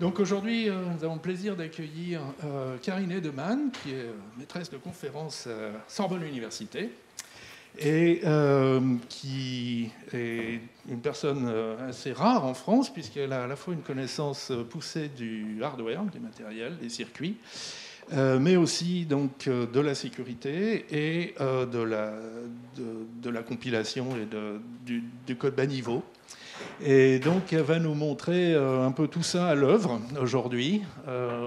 Donc aujourd'hui, nous avons le plaisir d'accueillir Karine Heydemann, qui est maîtresse de conférence à Sorbonne Université, et qui est une personne assez rare en France, puisqu'elle a à la fois une connaissance poussée du hardware, des matériels, des circuits, mais aussi donc, de la sécurité et de la compilation et du code bas niveau. Et donc, elle va nous montrer un peu tout ça à l'œuvre aujourd'hui,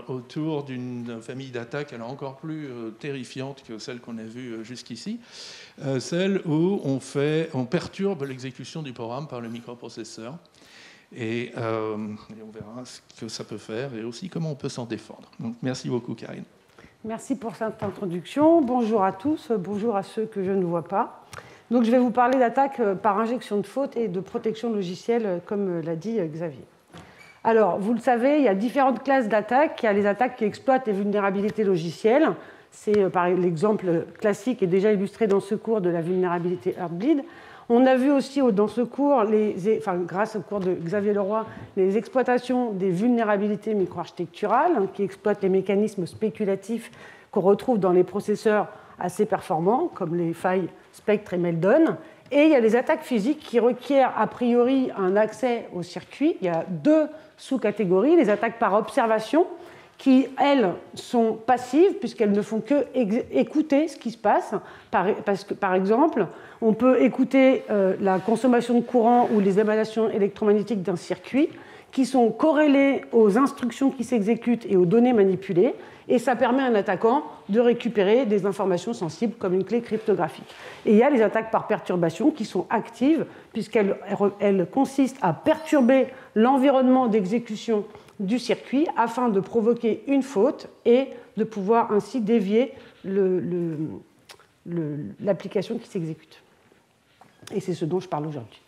autour d'une famille d'attaques alors encore plus terrifiante que celle qu'on a vue jusqu'ici, celle où on perturbe l'exécution du programme par le microprocesseur. Et on verra ce que ça peut faire et aussi comment on peut s'en défendre. Donc, merci beaucoup, Karine. Merci pour cette introduction. Bonjour à tous, bonjour à ceux que je ne vois pas. Donc, je vais vous parler d'attaque par injection de faute et de protection logicielle, comme l'a dit Xavier. Alors, vous le savez, il y a différentes classes d'attaques. Il y a les attaques qui exploitent les vulnérabilités logicielles. C'est par l'exemple classique et déjà illustré dans ce cours de la vulnérabilité Heartbleed. On a vu aussi dans ce cours, grâce au cours de Xavier Leroy, les exploitations des vulnérabilités microarchitecturales qui exploitent les mécanismes spéculatifs qu'on retrouve dans les processeurs assez performants, comme les failles Spectre et Meltdown. Et il y a les attaques physiques qui requièrent a priori un accès au circuit. Il y a deux sous-catégories, les attaques par observation, qui, elles, sont passives, puisqu'elles ne font que écouter ce qui se passe. Parce que, par exemple, on peut écouter la consommation de courant ou les émanations électromagnétiques d'un circuit, qui sont corrélées aux instructions qui s'exécutent et aux données manipulées, et ça permet à un attaquant de récupérer des informations sensibles comme une clé cryptographique. Et il y a les attaques par perturbation qui sont actives, puisqu'elles consistent à perturber l'environnement d'exécution du circuit afin de provoquer une faute et de pouvoir ainsi dévier l'application qui s'exécute. Et c'est ce dont je parle aujourd'hui.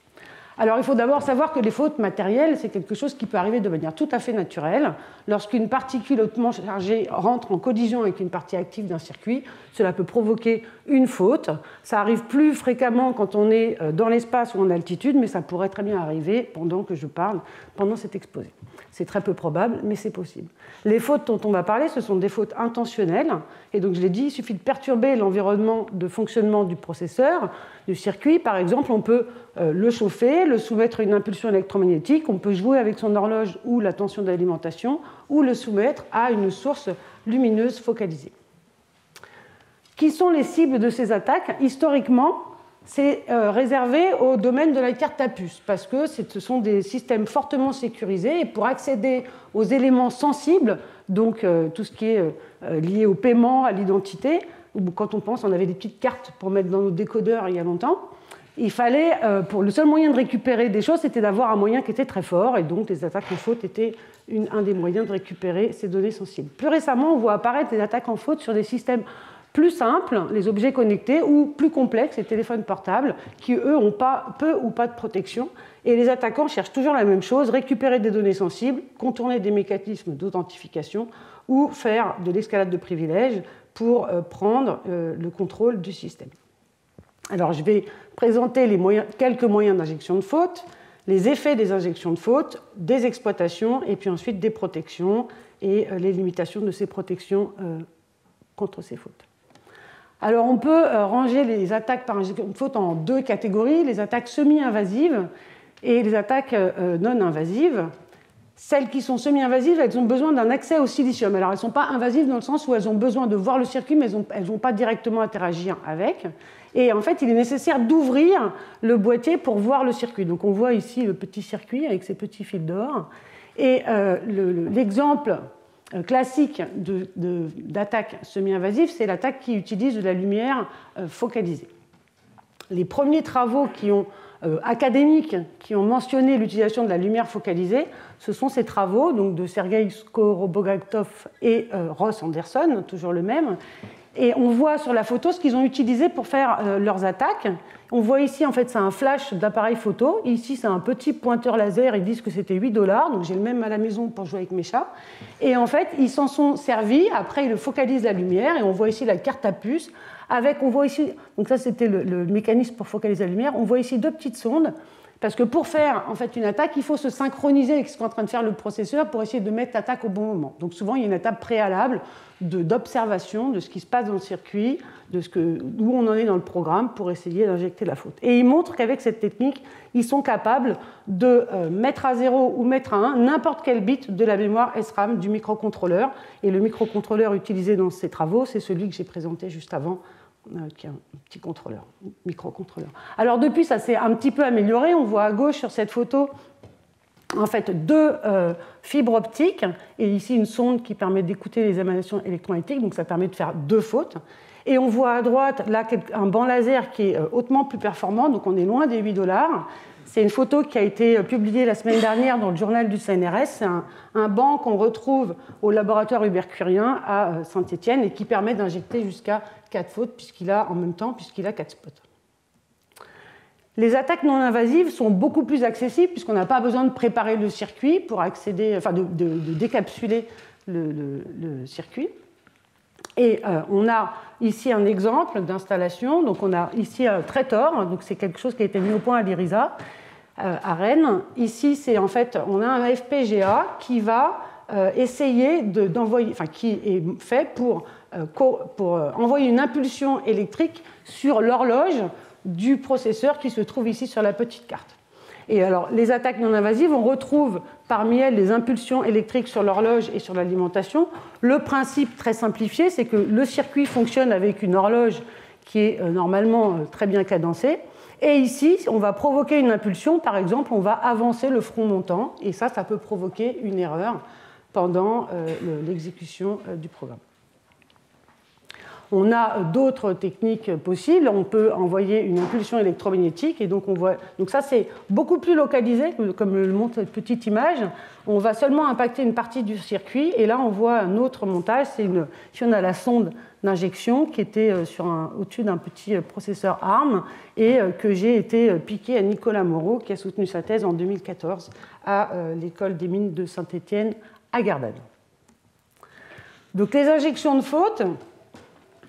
Alors, il faut d'abord savoir que les fautes matérielles, c'est quelque chose qui peut arriver de manière tout à fait naturelle. Lorsqu'une particule hautement chargée rentre en collision avec une partie active d'un circuit, cela peut provoquer une faute. Ça arrive plus fréquemment quand on est dans l'espace ou en altitude, mais ça pourrait très bien arriver pendant que je parle, pendant cet exposé. C'est très peu probable, mais c'est possible. Les fautes dont on va parler, ce sont des fautes intentionnelles. Et donc, je l'ai dit, il suffit de perturber l'environnement de fonctionnement du processeur, du circuit. Par exemple, on peut le chauffer, le soumettre à une impulsion électromagnétique, on peut jouer avec son horloge ou la tension d'alimentation, ou le soumettre à une source lumineuse focalisée. Qui sont les cibles de ces attaques? Historiquement, c'est réservé au domaine de la carte à puce, parce que ce sont des systèmes fortement sécurisés, et pour accéder aux éléments sensibles, donc tout ce qui est lié au paiement, à l'identité, ou quand on pense, on avait des petites cartes pour mettre dans nos décodeurs il y a longtemps, il fallait, le seul moyen de récupérer des choses, c'était d'avoir un moyen qui était très fort, et donc les attaques en faute étaient un des moyens de récupérer ces données sensibles. Plus récemment, on voit apparaître des attaques en faute sur des systèmes plus simples, les objets connectés, ou plus complexes, les téléphones portables, qui, eux, ont peu ou pas de protection. Et les attaquants cherchent toujours la même chose, récupérer des données sensibles, contourner des mécanismes d'authentification, ou faire de l'escalade de privilèges pour prendre le contrôle du système. Alors, je vais présenter quelques moyens d'injection de faute, les effets des injections de faute, des exploitations, et puis ensuite des protections, et les limitations de ces protections contre ces fautes. Alors, on peut ranger les attaques par injection de faute en deux catégories, les attaques semi-invasives et les attaques non-invasives. Celles qui sont semi-invasives, elles ont besoin d'un accès au silicium. Alors, elles ne sont pas invasives dans le sens où elles ont besoin de voir le circuit, mais elles ne vont pas directement interagir avec. Et en fait, il est nécessaire d'ouvrir le boîtier pour voir le circuit. Donc, on voit ici le petit circuit avec ses petits fils d'or. Et l'exemple classique d'attaque semi-invasive, c'est l'attaque qui utilise de la lumière focalisée. Les premiers travaux académiques qui ont mentionné l'utilisation de la lumière focalisée, ce sont ces travaux donc de Sergei Skorobogatov et Ross Anderson, toujours le même. Et on voit sur la photo ce qu'ils ont utilisé pour faire leurs attaques. On voit ici, en fait, c'est un flash d'appareil photo. Ici, c'est un petit pointeur laser. Ils disent que c'était $8. Donc, j'ai le même à la maison pour jouer avec mes chats. Et en fait, ils s'en sont servis. Après, ils focalisent la lumière. Et on voit ici la carte à puce. On voit ici, donc ça, c'était le mécanisme pour focaliser la lumière. On voit ici deux petites sondes. Parce que pour faire en fait, une attaque, il faut se synchroniser avec ce qu'est en train de faire le processeur pour essayer de mettre l'attaque au bon moment. Donc souvent, il y a une étape préalable d'observation de ce qui se passe dans le circuit, d'où on en est dans le programme pour essayer d'injecter la faute. Et ils montrent qu'avec cette technique, ils sont capables de mettre à 0 ou mettre à 1 n'importe quel bit de la mémoire SRAM du microcontrôleur. Et le microcontrôleur utilisé dans ces travaux, c'est celui que j'ai présenté juste avant, qui est un petit contrôleur, microcontrôleur. Alors depuis, ça s'est un petit peu amélioré. On voit à gauche sur cette photo, en fait, deux fibres optiques et ici une sonde qui permet d'écouter les émanations électromagnétiques. Donc ça permet de faire deux fautes. Et on voit à droite là un banc laser qui est hautement plus performant. Donc on est loin des $8. C'est une photo qui a été publiée la semaine dernière dans le journal du CNRS. C'est un banc qu'on retrouve au laboratoire Hubert-Curien à Saint-Étienne et qui permet d'injecter jusqu'à 4 fautes puisqu'il a 4 spots. Les attaques non invasives sont beaucoup plus accessibles puisqu'on n'a pas besoin de préparer le circuit pour accéder, enfin de décapsuler le circuit. Et on a ici un exemple d'installation. Donc on a ici un traitor, donc c'est quelque chose qui a été mis au point à l'IRISA, à Rennes. Ici, c'est en fait, on a un FPGA qui va essayer d'envoyer, enfin qui est fait pour envoyer une impulsion électrique sur l'horloge du processeur qui se trouve ici sur la petite carte. Et alors, les attaques non invasives, on retrouve parmi elles les impulsions électriques sur l'horloge et sur l'alimentation. Le principe très simplifié, c'est que le circuit fonctionne avec une horloge qui est normalement très bien cadencée. Et ici, on va provoquer une impulsion. Par exemple, on va avancer le front montant. Et ça, ça peut provoquer une erreur pendant l'exécution du programme. On a d'autres techniques possibles. On peut envoyer une impulsion électromagnétique. Et donc, on voit... donc ça, c'est beaucoup plus localisé, comme le montre cette petite image. On va seulement impacter une partie du circuit. Et là, on voit un autre montage. C'est une... Ici, on a la sonde d'injection qui était sur au-dessus d'un petit processeur ARM et que j'ai été piqué à Nicolas Moreau, qui a soutenu sa thèse en 2014 à l'école des mines de Saint-Étienne à Gardanne. Donc, les injections de fautes...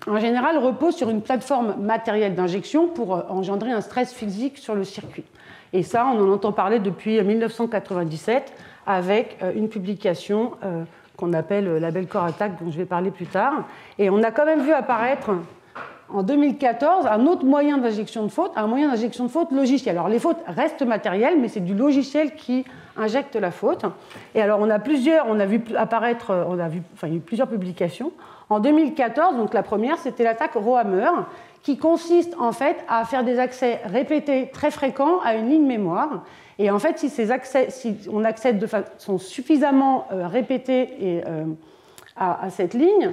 en général, repose sur une plateforme matérielle d'injection pour engendrer un stress physique sur le circuit. Et ça, on en entend parler depuis 1997 avec une publication qu'on appelle la Bellcore Attack, dont je vais parler plus tard. Et on a quand même vu apparaître en 2014 un autre moyen d'injection de faute, un moyen d'injection de faute logiciel. Alors les fautes restent matérielles, mais c'est du logiciel qui injecte la faute. Et alors on a plusieurs, on a vu apparaître, on a vu, enfin, il y a eu plusieurs publications. En 2014, donc la première, c'était l'attaque Rowhammer, qui consiste en fait à faire des accès répétés très fréquents à une ligne mémoire. Et en fait, si ces accès, si on accède de façon suffisamment répétée et à cette ligne,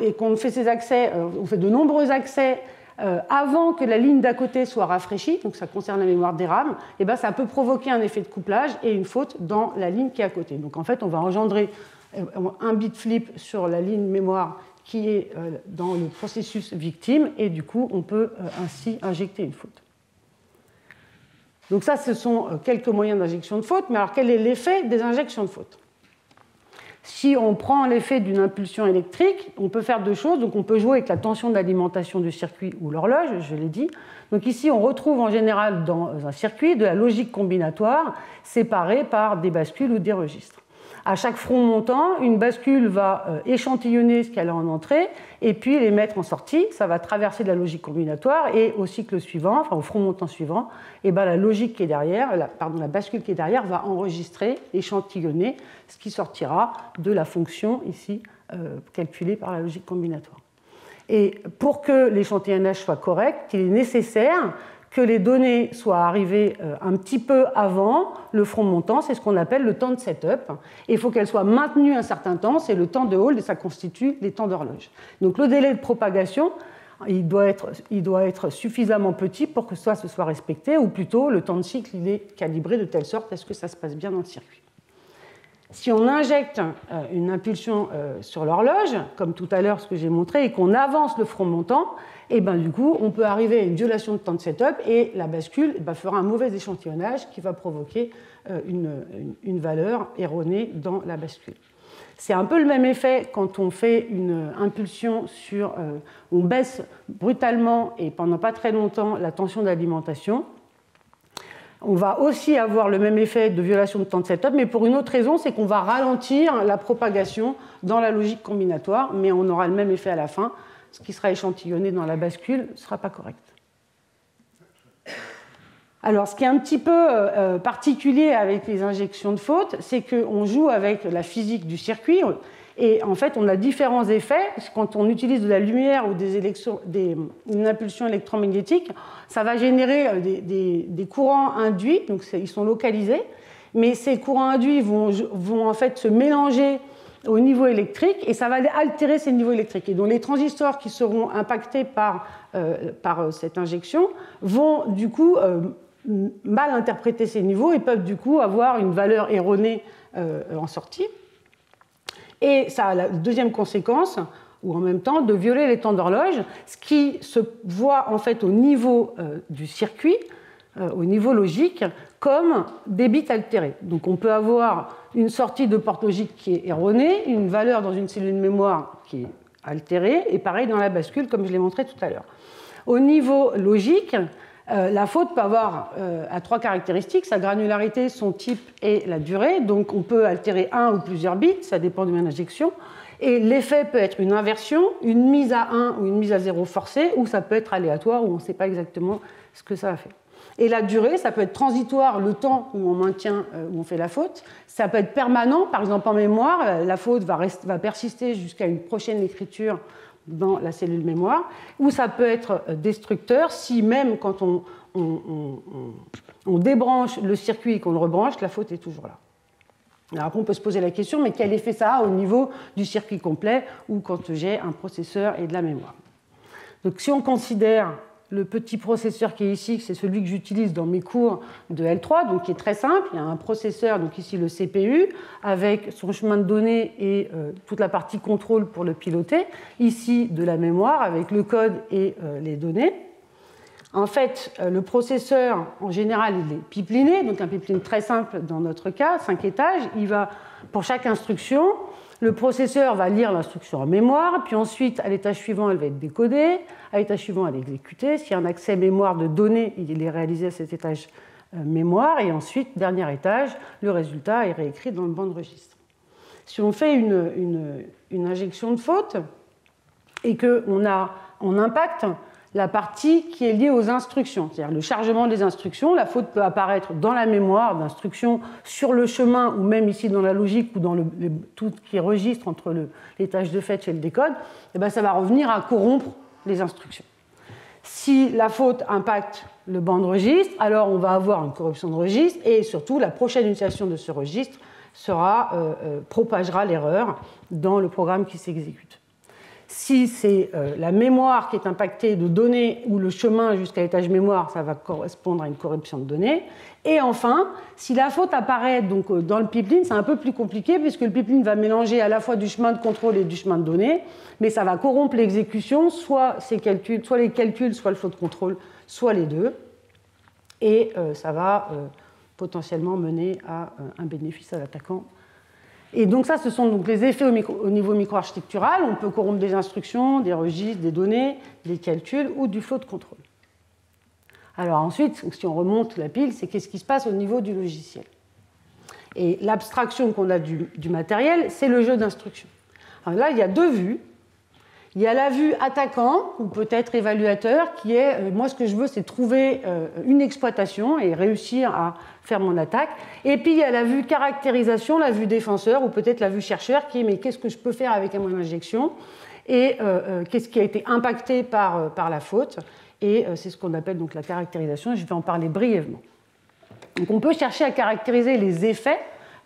et qu'on fait ces accès, on fait de nombreux accès avant que la ligne d'à côté soit rafraîchie, donc ça concerne la mémoire des RAM, et ben ça peut provoquer un effet de couplage et une faute dans la ligne qui est à côté. Donc en fait, on va engendrer un bit flip sur la ligne mémoire qui est dans le processus victime, et du coup, on peut ainsi injecter une faute. Donc ça, ce sont quelques moyens d'injection de faute, mais alors quel est l'effet des injections de faute ? Si on prend l'effet d'une impulsion électrique, on peut faire deux choses. Donc on peut jouer avec la tension d'alimentation du circuit ou l'horloge, je l'ai dit. Donc ici, on retrouve en général dans un circuit de la logique combinatoire séparée par des bascules ou des registres. À chaque front montant, une bascule va échantillonner ce qu'elle a en entrée et puis les mettre en sortie. Ça va traverser de la logique combinatoire et au cycle suivant, enfin au front montant suivant, et ben la logique qui est derrière, la bascule qui est derrière va enregistrer, échantillonner ce qui sortira de la fonction ici calculée par la logique combinatoire. Et pour que l'échantillonnage soit correct, il est nécessaire que les données soient arrivées un petit peu avant le front montant, c'est ce qu'on appelle le temps de setup. Et il faut qu'elles soient maintenues un certain temps, c'est le temps de hold, et ça constitue les temps d'horloge. Donc le délai de propagation, il doit être suffisamment petit pour que ça se soit respecté, ou plutôt le temps de cycle, il est calibré de telle sorte à ce que ça se passe bien dans le circuit. Si on injecte une impulsion sur l'horloge, comme tout à l'heure ce que j'ai montré, et qu'on avance le front montant, et ben, du coup, on peut arriver à une violation de temps de setup et la bascule fera un mauvais échantillonnage qui va provoquer une valeur erronée dans la bascule. C'est un peu le même effet quand on fait une impulsion sur... on baisse brutalement et pendant pas très longtemps la tension d'alimentation. on va aussi avoir le même effet de violation de temps de setup, mais pour une autre raison, c'est qu'on va ralentir la propagation dans la logique combinatoire, mais on aura le même effet à la fin. Ce qui sera échantillonné dans la bascule ne sera pas correct. Alors, ce qui est un petit peu particulier avec les injections de faute, c'est qu'on joue avec la physique du circuit, et en fait, on a différents effets. Quand on utilise de la lumière ou une impulsion électromagnétique, ça va générer des courants induits, donc ils sont localisés, mais ces courants induits vont en fait se mélanger au niveau électrique, et ça va altérer ces niveaux électriques. Et donc les transistors qui seront impactés par cette injection vont du coup mal interpréter ces niveaux et peuvent du coup avoir une valeur erronée en sortie. Et ça a la deuxième conséquence, ou en même temps, de violer les temps d'horloge, ce qui se voit en fait au niveau du circuit, au niveau logique, comme des bits altérés. Donc on peut avoir une sortie de porte logique qui est erronée, une valeur dans une cellule de mémoire qui est altérée, et pareil dans la bascule, comme je l'ai montré tout à l'heure. Au niveau logique, la faute peut avoir à trois caractéristiques, sa granularité, son type et la durée. Donc on peut altérer un ou plusieurs bits, ça dépend de l'injection. Et l'effet peut être une inversion, une mise à 1 ou une mise à 0 forcée, ou ça peut être aléatoire, où on ne sait pas exactement ce que ça va faire. Et la durée, ça peut être transitoire, le temps où on maintient, où on fait la faute. Ça peut être permanent, par exemple en mémoire, la faute va persister jusqu'à une prochaine écriture dans la cellule mémoire. Ou ça peut être destructeur, si même quand on débranche le circuit et qu'on le rebranche, la faute est toujours là. Alors après, on peut se poser la question, mais quel effet ça a au niveau du circuit complet ou quand j'ai un processeur et de la mémoire. Donc si on considère le petit processeur qui est ici, c'est celui que j'utilise dans mes cours de L3, donc qui est très simple. Il y a un processeur, donc ici le CPU, avec son chemin de données et toute la partie contrôle pour le piloter. Ici, de la mémoire avec le code et les données. En fait, le processeur, en général, il est pipeliné, donc un pipeline très simple dans notre cas, 5 étages. Il va, pour chaque instruction, le processeur va lire l'instruction en mémoire, puis ensuite, à l'étage suivant, elle va être décodée, à l'étage suivant, elle est exécutée. S'il y a un accès mémoire de données, il est réalisé à cet étage mémoire, et ensuite, dernier étage, le résultat est réécrit dans le banc de registre. Si on fait une injection de faute et qu'on impacte la partie qui est liée aux instructions, c'est-à-dire le chargement des instructions, la faute peut apparaître dans la mémoire d'instructions, sur le chemin, ou même ici dans la logique, ou dans tout qui registre entre les tâches de fetch et le décode, et bien ça va revenir à corrompre les instructions. Si la faute impacte le banc de registre, alors on va avoir une corruption de registre, et surtout la prochaine utilisation de ce registre propagera l'erreur dans le programme qui s'exécute. Si c'est la mémoire qui est impactée de données ou le chemin jusqu'à l'étage mémoire, ça va correspondre à une corruption de données. Et enfin, si la faute apparaît donc, dans le pipeline, c'est un peu plus compliqué puisque le pipeline va mélanger à la fois du chemin de contrôle et du chemin de données, mais ça va corrompre l'exécution, soit les calculs, soit le flot de contrôle, soit les deux. Et ça va potentiellement mener à un bénéfice à l'attaquant. Et donc ça, ce sont donc les effets au niveau micro-architectural. On peut corrompre des instructions, des registres, des données, des calculs ou du flot de contrôle. Alors ensuite, si on remonte la pile, c'est qu'est-ce qui se passe au niveau du logiciel. Et l'abstraction qu'on a du matériel, c'est le jeu d'instructions. Alors là, il y a deux vues. Il y a la vue attaquant, ou peut-être évaluateur, qui est, moi ce que je veux c'est trouver une exploitation et réussir à faire mon attaque. Et puis il y a la vue caractérisation, la vue défenseur, ou peut-être la vue chercheur, qui est mais qu'est-ce que je peux faire avec mon injection et qu'est-ce qui a été impacté par la faute. Et c'est ce qu'on appelle donc la caractérisation, je vais en parler brièvement. Donc on peut chercher à caractériser les effets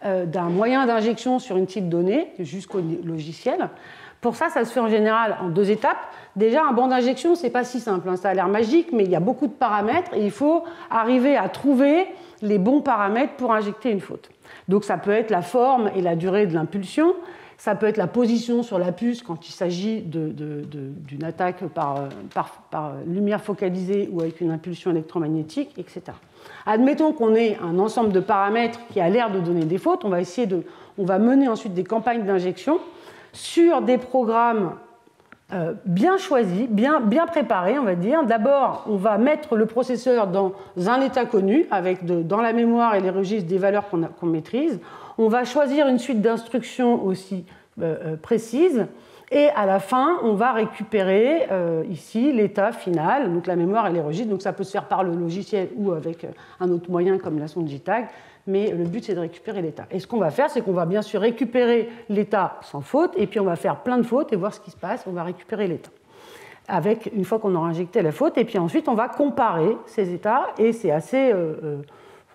d'un moyen d'injection sur une type donnée jusqu'au logiciel. Pour ça, ça se fait en général en deux étapes. Déjà, un banc d'injection, ce n'est pas si simple. Ça a l'air magique, mais il y a beaucoup de paramètres et il faut arriver à trouver les bons paramètres pour injecter une faute. Donc, ça peut être la forme et la durée de l'impulsion. Ça peut être la position sur la puce quand il s'agit d'une attaque par lumière focalisée ou avec une impulsion électromagnétique, etc. Admettons qu'on ait un ensemble de paramètres qui a l'air de donner des fautes. On va mener ensuite des campagnes d'injection sur des programmes bien choisi, bien préparé, on va dire. D'abord, on va mettre le processeur dans un état connu, avec dans la mémoire et les registres des valeurs qu'on maîtrise. On va choisir une suite d'instructions aussi précise. Et à la fin, on va récupérer ici l'état final, donc la mémoire et les registres. Donc ça peut se faire par le logiciel ou avec un autre moyen comme la sonde JTAG, mais le but c'est de récupérer l'état. Et ce qu'on va faire, c'est qu'on va bien sûr récupérer l'état sans faute, et puis on va faire plein de fautes et voir ce qui se passe. On va récupérer l'état avec, une fois qu'on aura injecté la faute, et puis ensuite on va comparer ces états, et c'est assez...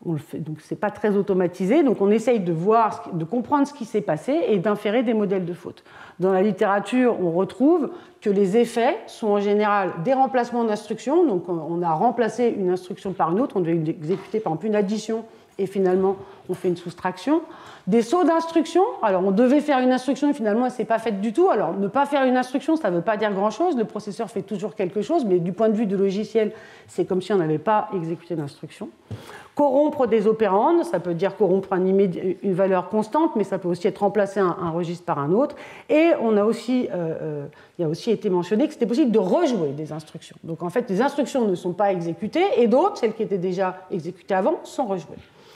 on le fait, donc ce n'est pas très automatisé, donc on essaye de voir, de comprendre ce qui s'est passé et d'inférer des modèles de faute. Dans la littérature, on retrouve que les effets sont en général des remplacements d'instructions, donc on a remplacé une instruction par une autre, on devait exécuter par exemple une addition et finalement on fait une soustraction. Des sauts d'instructions, alors on devait faire une instruction et finalement elle ne s'est pas faite du tout, alors ne pas faire une instruction ça ne veut pas dire grand-chose, le processeur fait toujours quelque chose, mais du point de vue du logiciel c'est comme si on n'avait pas exécuté d'instruction. Corrompre des opérandes, ça peut dire corrompre une valeur constante, mais ça peut aussi être remplacer un registre par un autre. Et on a aussi, il a aussi été mentionné que c'était possible de rejouer des instructions. Donc en fait, les instructions ne sont pas exécutées et d'autres, celles qui étaient déjà exécutées avant, sont rejouées.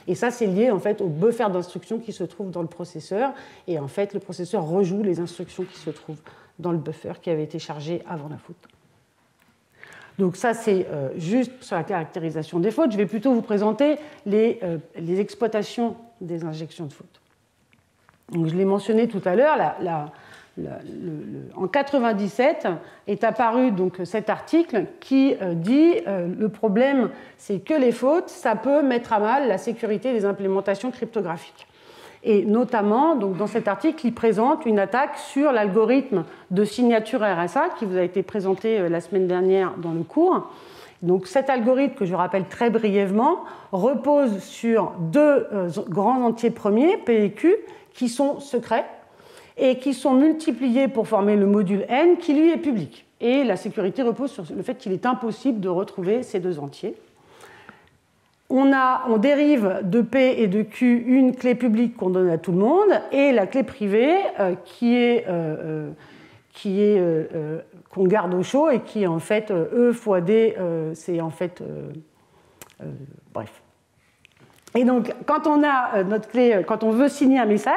Et ça, c'est lié en fait au buffer d'instructions qui se trouve dans le processeur. Et en fait, le processeur rejoue les instructions qui se trouvent dans le buffer qui avait été chargé avant la faute. Donc ça, c'est juste sur la caractérisation des fautes. Je vais plutôt vous présenter les exploitations des injections de fautes. Donc, je l'ai mentionné tout à l'heure, en 1997 est apparu donc, cet article qui dit le problème, c'est que les fautes, ça peut mettre à mal la sécurité des implémentations cryptographiques. Et notamment, donc, dans cet article, il présente une attaque sur l'algorithme de signature RSA qui vous a été présenté la semaine dernière dans le cours. Donc, cet algorithme, que je rappelle très brièvement, repose sur deux grands entiers premiers, P et Q, qui sont secrets et qui sont multipliés pour former le module N qui, lui, est public. Et la sécurité repose sur le fait qu'il est impossible de retrouver ces deux entiers. On dérive de P et de Q une clé publique qu'on donne à tout le monde et la clé privée qu'on garde au chaud et qui est en fait E fois D, c'est en fait... bref. Et donc, quand on a notre clé, quand on veut signer un message,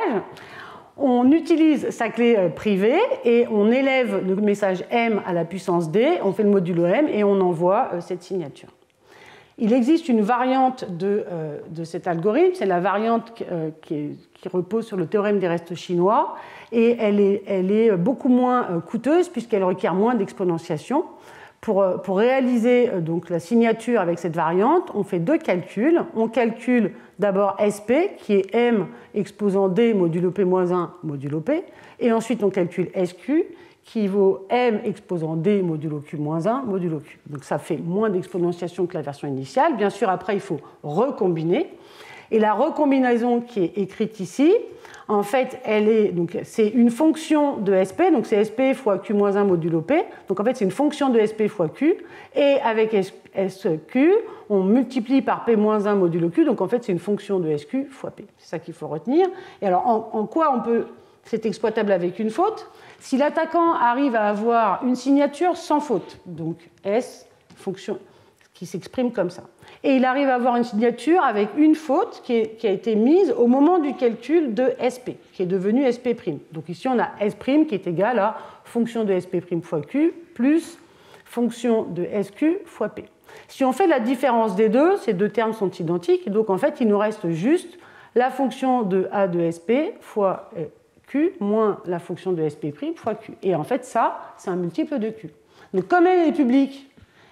on utilise sa clé privée et on élève le message M à la puissance D, on fait le modulo M et on envoie cette signature. Il existe une variante de cet algorithme, c'est la variante qui repose sur le théorème des restes chinois, et elle est beaucoup moins coûteuse puisqu'elle requiert moins d'exponentiation. Pour réaliser donc, la signature avec cette variante, on fait deux calculs. On calcule d'abord SP, qui est M exposant D modulo P-1 modulo P, et ensuite on calcule SQ, qui vaut m exposant d modulo q-1 modulo q. Donc ça fait moins d'exponentiation que la version initiale. Bien sûr, après, il faut recombiner. Et la recombinaison qui est écrite ici, en fait, c'est une fonction de sp, donc c'est sp fois q-1 modulo p. Donc en fait, c'est une fonction de sp fois q. Et avec sq, on multiplie par p-1 modulo q. Donc en fait, c'est une fonction de sq fois p. C'est ça qu'il faut retenir. Et alors, en quoi on peut... C'est exploitable avec une faute si l'attaquant arrive à avoir une signature sans faute, donc S, fonction qui s'exprime comme ça. Et il arrive à avoir une signature avec une faute qui a été mise au moment du calcul de SP, qui est devenue SP'. Donc ici, on a S' qui est égal à fonction de SP' fois Q plus fonction de SQ fois P. Si on fait la différence des deux, ces deux termes sont identiques, donc en fait, il nous reste juste la fonction de A de SP fois Q moins la fonction de SP' fois Q. Et en fait, ça, c'est un multiple de Q. Donc, comme elle est publique,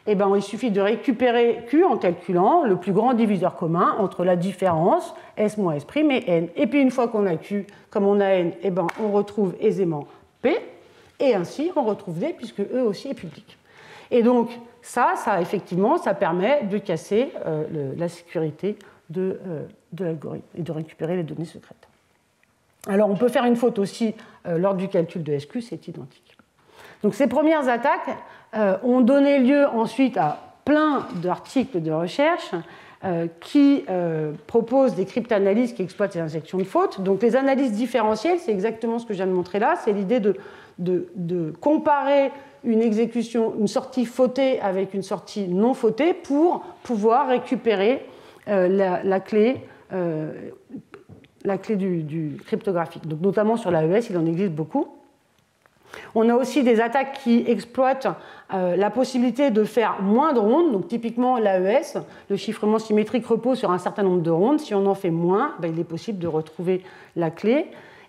eh ben, il suffit de récupérer Q en calculant le plus grand diviseur commun entre la différence S moins S' et N. Et puis, une fois qu'on a Q, comme on a N, eh ben, on retrouve aisément P. Et ainsi, on retrouve D, puisque E aussi est public. Et donc, ça effectivement, ça permet de casser la sécurité de l'algorithme et de récupérer les données secrètes. Alors, on peut faire une faute aussi lors du calcul de SQ, c'est identique. Donc, ces premières attaques ont donné lieu ensuite à plein d'articles de recherche qui proposent des cryptanalyses qui exploitent les injections de fautes. Donc, les analyses différentielles, c'est exactement ce que je viens de montrer là, c'est l'idée de, de comparer une exécution, une sortie fautée avec une sortie non fautée pour pouvoir récupérer la clé du cryptographique. Donc, notamment sur l'AES, il en existe beaucoup. On a aussi des attaques qui exploitent la possibilité de faire moins de rondes. Donc typiquement l'AES, le chiffrement symétrique repose sur un certain nombre de rondes. Si on en fait moins, ben, il est possible de retrouver la clé.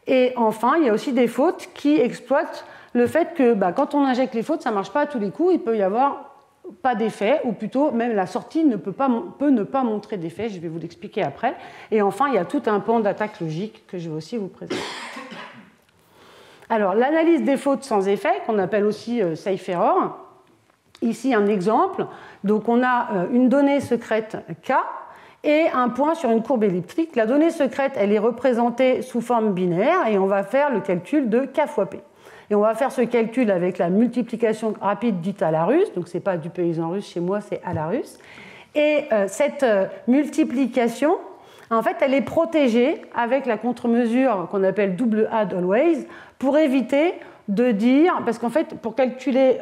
Et enfin, il y a aussi des fautes qui exploitent le fait que ben, quand on injecte les fautes, ça ne marche pas à tous les coups. Il peut y avoir pas d'effet, ou plutôt même la sortie peut ne pas montrer d'effet. Je vais vous l'expliquer après. Et enfin, il y a tout un pan d'attaque logique que je vais aussi vous présenter. Alors, l'analyse des fautes sans effet, qu'on appelle aussi safe error. Ici, un exemple. Donc, on a une donnée secrète K et un point sur une courbe elliptique. La donnée secrète, elle est représentée sous forme binaire et on va faire le calcul de K fois P. Et on va faire ce calcul avec la multiplication rapide dite à la russe. Donc, ce n'est pas du paysan russe chez moi, c'est à la russe. Et cette multiplication, en fait, elle est protégée avec la contre-mesure qu'on appelle double add always pour éviter de dire, parce qu'en fait, pour calculer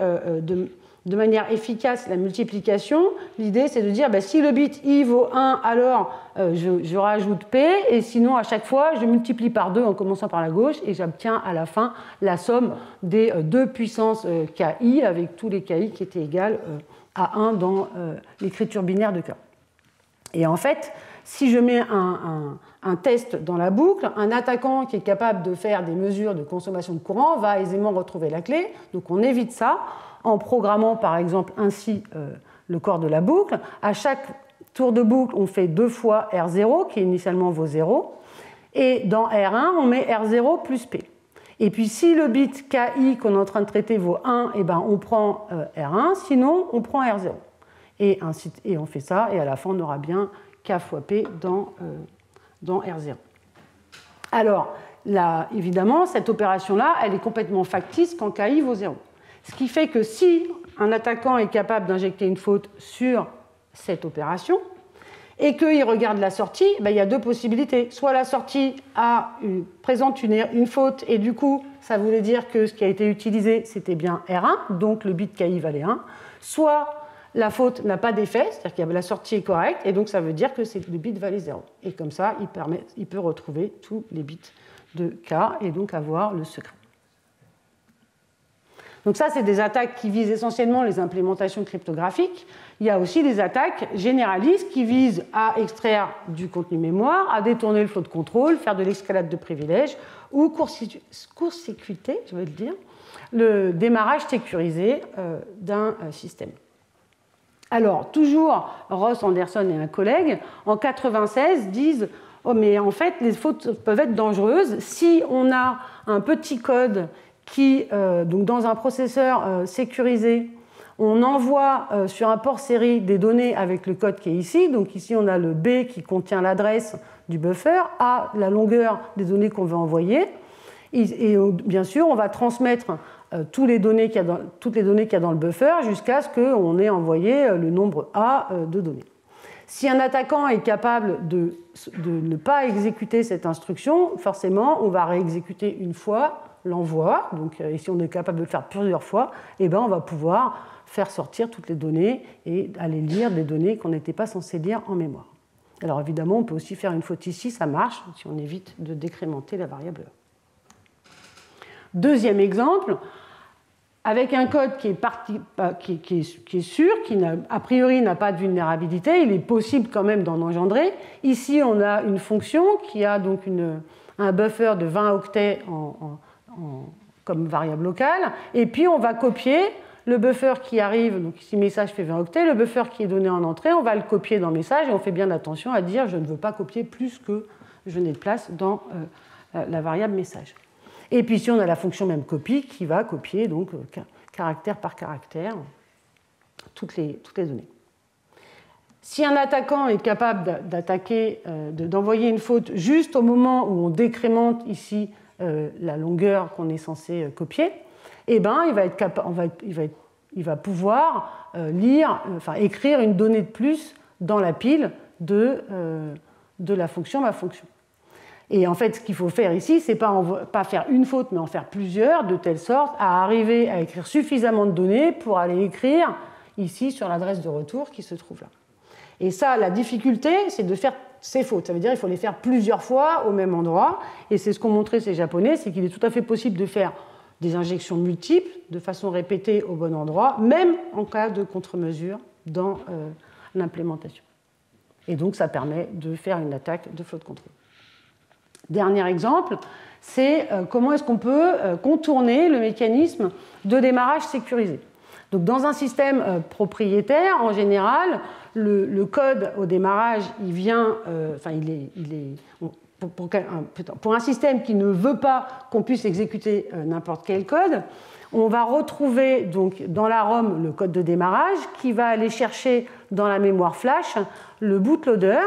de manière efficace la multiplication, l'idée c'est de dire, ben, si le bit i vaut 1, alors je rajoute p, et sinon à chaque fois, je multiplie par 2 en commençant par la gauche, et j'obtiens à la fin la somme des 2 puissances ki, avec tous les ki qui étaient égales à 1 dans l'écriture binaire de k. Et en fait, si je mets un test dans la boucle, un attaquant qui est capable de faire des mesures de consommation de courant va aisément retrouver la clé. Donc on évite ça en programmant par exemple ainsi le corps de la boucle. À chaque tour de boucle, on fait 2 fois R0 qui initialement vaut 0. Et dans R1, on met R0 plus P. Et puis si le bit KI qu'on est en train de traiter vaut 1, eh ben, on prend R1, sinon on prend R0. Et on fait ça et à la fin, on aura bien K fois P dans R0. Alors, là, évidemment, cette opération-là, elle est complètement factice quand KI vaut 0. Ce qui fait que si un attaquant est capable d'injecter une faute sur cette opération et qu'il regarde la sortie, ben, il y a 2 possibilités. Soit la sortie présente une faute et du coup, ça voulait dire que ce qui a été utilisé, c'était bien R1, donc le bit KI valait 1. Soit la faute n'a pas d'effet, c'est-à-dire que la sortie est correcte, et donc ça veut dire que le bit valait 0. Et comme ça, il peut retrouver tous les bits de K et donc avoir le secret. Donc ça, c'est des attaques qui visent essentiellement les implémentations cryptographiques. Il y a aussi des attaques généralistes qui visent à extraire du contenu mémoire, à détourner le flot de contrôle, faire de l'escalade de privilèges ou court-circuiter, je veux dire, le démarrage sécurisé d'un système. Alors, toujours Ross Anderson et un collègue, en 1996, disent « Oh, mais en fait, les fautes peuvent être dangereuses si on a un petit code qui, donc dans un processeur sécurisé, on envoie sur un port série des données avec le code qui est ici. Donc ici, on a le B qui contient l'adresse du buffer, A, la longueur des données qu'on veut envoyer. » Et bien sûr, on va transmettre toutes les données qu'il y a dans le buffer jusqu'à ce qu'on ait envoyé le nombre A de données. Si un attaquant est capable de ne pas exécuter cette instruction, forcément, on va réexécuter une fois l'envoi. Et si on est capable de le faire plusieurs fois, eh ben, on va pouvoir faire sortir toutes les données et aller lire des données qu'on n'était pas censé lire en mémoire. Alors évidemment, on peut aussi faire une faute ici, ça marche, si on évite de décrémenter la variable A. Deuxième exemple, avec un code qui est sûr, qui a priori n'a pas de vulnérabilité, il est possible quand même d'en engendrer. Ici, on a une fonction qui a donc un buffer de 20 octets comme variable locale, et puis on va copier le buffer qui arrive, donc ici message fait 20 octets, le buffer qui est donné en entrée, on va le copier dans message, et on fait bien attention à dire je ne veux pas copier plus que je n'ai de place dans la variable message. Et puis ici, on a la fonction même copie qui va copier donc, caractère par caractère toutes les données. Si un attaquant est capable d'attaquer, d'envoyer une faute juste au moment où on décrémente ici la longueur qu'on est censé copier, eh ben, il va pouvoir écrire une donnée de plus dans la pile de la fonction. Et en fait, ce qu'il faut faire ici, c'est pas faire une faute, mais en faire plusieurs, de telle sorte à arriver à écrire suffisamment de données pour aller écrire ici sur l'adresse de retour qui se trouve là. Et ça, la difficulté, c'est de faire ces fautes. Ça veut dire qu'il faut les faire plusieurs fois au même endroit. Et c'est ce qu'ont montré ces Japonais, c'est qu'il est tout à fait possible de faire des injections multiples, de façon répétée au bon endroit, même en cas de contre-mesure dans l'implémentation. Et donc, ça permet de faire une attaque de flow de contrôle. Dernier exemple, c'est comment est-ce qu'on peut contourner le mécanisme de démarrage sécurisé. Donc, dans un système propriétaire, en général, le code au démarrage, il vient, pour un système qui ne veut pas qu'on puisse exécuter n'importe quel code, on va retrouver donc dans la ROM le code de démarrage qui va aller chercher dans la mémoire flash le bootloader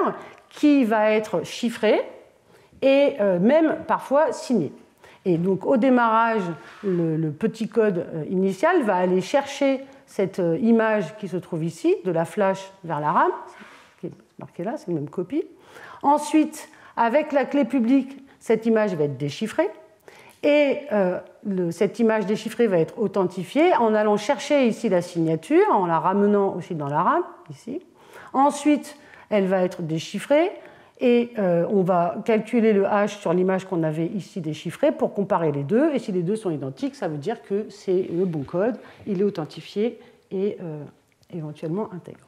qui va être chiffré et même parfois signé. Et donc au démarrage, le petit code initial va aller chercher cette image qui se trouve ici, de la flash vers la RAM, qui est marquée là, c'est la même copie. Ensuite, avec la clé publique, cette image va être déchiffrée. Et cette image déchiffrée va être authentifiée en allant chercher ici la signature, en la ramenant aussi dans la RAM, ici. Ensuite, elle va être déchiffrée et on va calculer le hash sur l'image qu'on avait ici déchiffrée pour comparer les deux. Et si les deux sont identiques, ça veut dire que c'est le bon code, il est authentifié et éventuellement intègre.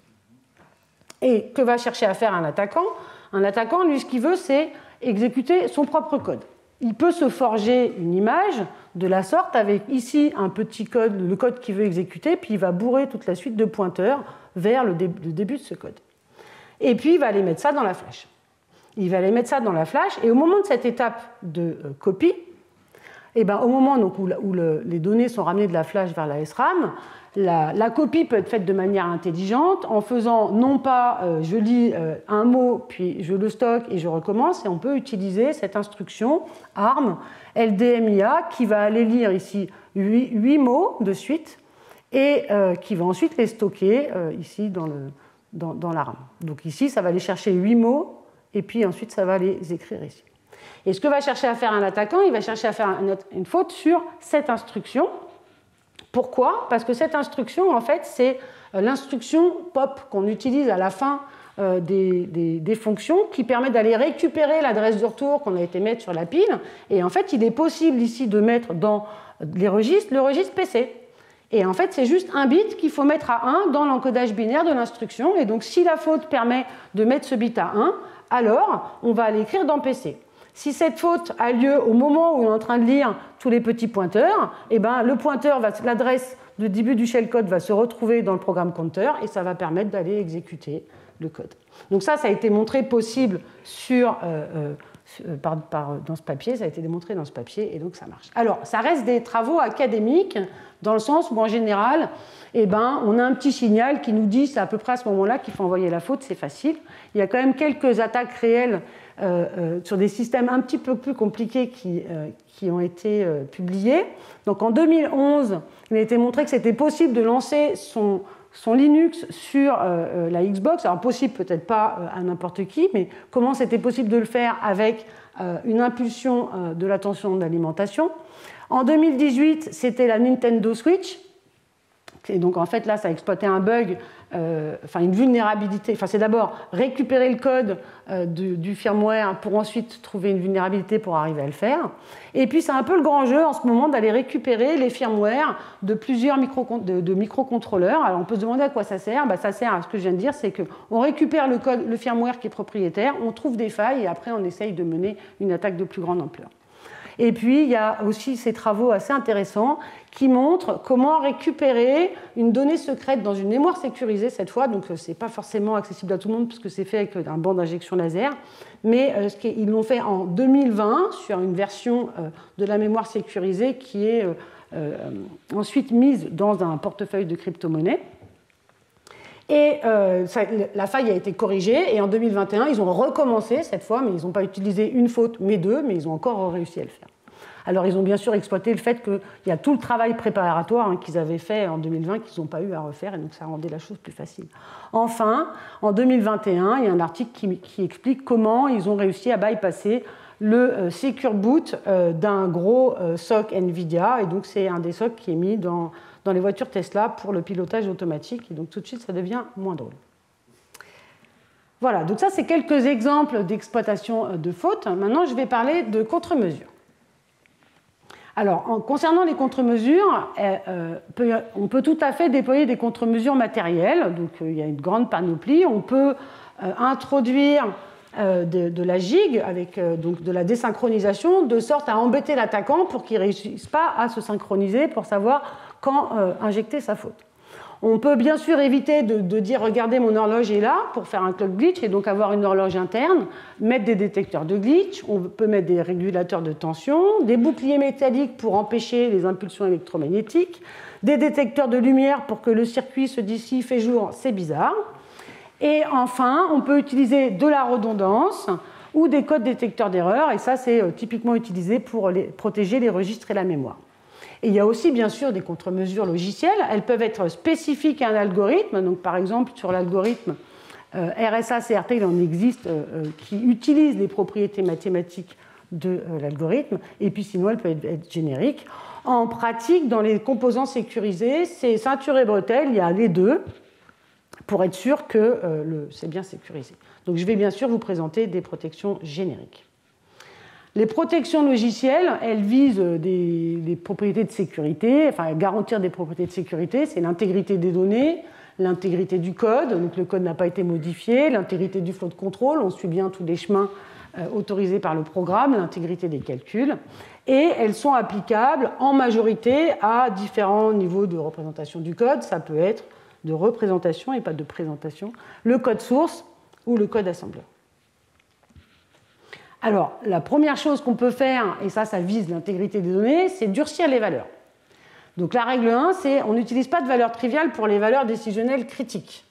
Et que va chercher à faire un attaquant? Un attaquant, lui, ce qu'il veut, c'est exécuter son propre code. Il peut se forger une image de la sorte avec ici un petit code, le code qu'il veut exécuter, puis il va bourrer toute la suite de pointeurs vers le début de ce code. Et puis, il va aller mettre ça dans la flash. Il va aller mettre ça dans la flash, et au moment de cette étape de copie, eh ben, au moment donc, où les données sont ramenées de la flash vers la SRAM, la copie peut être faite de manière intelligente en faisant non pas je lis un mot, puis je le stocke et je recommence, et on peut utiliser cette instruction ARM LDMIA qui va aller lire ici 8 mots de suite et qui va ensuite les stocker ici dans la RAM. Donc ici, ça va aller chercher 8 mots et puis ensuite, ça va les écrire ici. Et ce que va chercher à faire un attaquant, il va chercher à faire une faute sur cette instruction. Pourquoi? Parce que cette instruction, en fait, c'est l'instruction pop qu'on utilise à la fin des fonctions qui permet d'aller récupérer l'adresse de retour qu'on a été mettre sur la pile. Et en fait, il est possible ici de mettre dans les registres le registre PC. Et en fait, c'est juste un bit qu'il faut mettre à 1 dans l'encodage binaire de l'instruction. Et donc, si la faute permet de mettre ce bit à 1, alors on va l'écrire dans PC. Si cette faute a lieu au moment où on est en train de lire tous les petits pointeurs, eh ben, l'adresse de début du shellcode va se retrouver dans le programme compteur et ça va permettre d'aller exécuter le code. Donc ça a été montré possible dans ce papier, ça a été démontré dans ce papier et donc ça marche. Alors, ça reste des travaux académiques dans le sens où en général, eh ben, on a un petit signal qui nous dit c'est à peu près à ce moment-là qu'il faut envoyer la faute, c'est facile. Il y a quand même quelques attaques réelles sur des systèmes un petit peu plus compliqués qui ont été publiés. Donc en 2011, il a été montré que c'était possible de lancer son Linux sur la Xbox. Alors possible, peut-être pas à n'importe qui, mais comment c'était possible de le faire avec une impulsion de la tension d'alimentation. En 2018, c'était la Nintendo Switch. Et donc en fait là, ça exploitait un bug, une vulnérabilité. Enfin, c'est d'abord récupérer le code du firmware pour ensuite trouver une vulnérabilité pour arriver à le faire. Et puis c'est un peu le grand jeu en ce moment d'aller récupérer les firmwares de plusieurs microcontrôleurs. Alors on peut se demander à quoi ça sert. Ben, ça sert à ce que je viens de dire, c'est qu'on récupère le code, le firmware qui est propriétaire, on trouve des failles et après on essaye de mener une attaque de plus grande ampleur. Et puis, il y a aussi ces travaux assez intéressants qui montrent comment récupérer une donnée secrète dans une mémoire sécurisée cette fois. Donc, ce n'est pas forcément accessible à tout le monde puisque c'est fait avec un banc d'injection laser. Mais ils l'ont fait en 2020 sur une version de la mémoire sécurisée qui est ensuite mise dans un portefeuille de crypto-monnaie. Et la faille a été corrigée. Et en 2021, ils ont recommencé cette fois, mais ils n'ont pas utilisé une faute, mais deux, mais ils ont encore réussi à le faire. Alors, ils ont bien sûr exploité le fait qu'il y a tout le travail préparatoire qu'ils avaient fait en 2020 qu'ils n'ont pas eu à refaire, et donc ça rendait la chose plus facile. Enfin, en 2021, il y a un article qui explique comment ils ont réussi à bypasser le Secure Boot d'un gros SoC NVIDIA. Et donc, c'est un des SoC qui est mis dans les voitures Tesla pour le pilotage automatique. Et donc, tout de suite, ça devient moins drôle. Voilà, donc ça, c'est quelques exemples d'exploitation de fautes. Maintenant, je vais parler de contre-mesures. Alors, concernant les contre-mesures, on peut tout à fait déployer des contre-mesures matérielles. Donc, il y a une grande panoplie. On peut introduire de la gigue avec donc de la désynchronisation, de sorte à embêter l'attaquant pour qu'il ne réussisse pas à se synchroniser pour savoir quand injecter sa faute. On peut bien sûr éviter de dire « Regardez, mon horloge est là » pour faire un clock glitch et donc avoir une horloge interne, mettre des détecteurs de glitch, on peut mettre des régulateurs de tension, des boucliers métalliques pour empêcher les impulsions électromagnétiques, des détecteurs de lumière pour que le circuit se dise « S'il fait jour, c'est bizarre ». Et enfin, on peut utiliser de la redondance ou des codes détecteurs d'erreur et ça, c'est typiquement utilisé pour protéger les registres et la mémoire. Et il y a aussi, bien sûr, des contre-mesures logicielles. Elles peuvent être spécifiques à un algorithme. Donc, par exemple, sur l'algorithme RSA, CRT, il en existe qui utilisent les propriétés mathématiques de l'algorithme. Et puis, sinon, elles peuvent être génériques. En pratique, dans les composants sécurisés, c'est ceinture et bretelles, il y a les deux, pour être sûr que c'est bien sécurisé. Donc, je vais bien sûr vous présenter des protections génériques. Les protections logicielles, elles visent des propriétés de sécurité, enfin garantir des propriétés de sécurité, c'est l'intégrité des données, l'intégrité du code, donc le code n'a pas été modifié, l'intégrité du flot de contrôle, on suit bien tous les chemins autorisés par le programme, l'intégrité des calculs, et elles sont applicables en majorité à différents niveaux de représentation du code, ça peut être de représentation et pas de présentation, le code source ou le code assembleur. Alors, la première chose qu'on peut faire, et ça, ça vise l'intégrité des données, c'est durcir les valeurs. Donc la règle 1, c'est on n'utilise pas de valeurs triviales pour les valeurs décisionnelles critiques.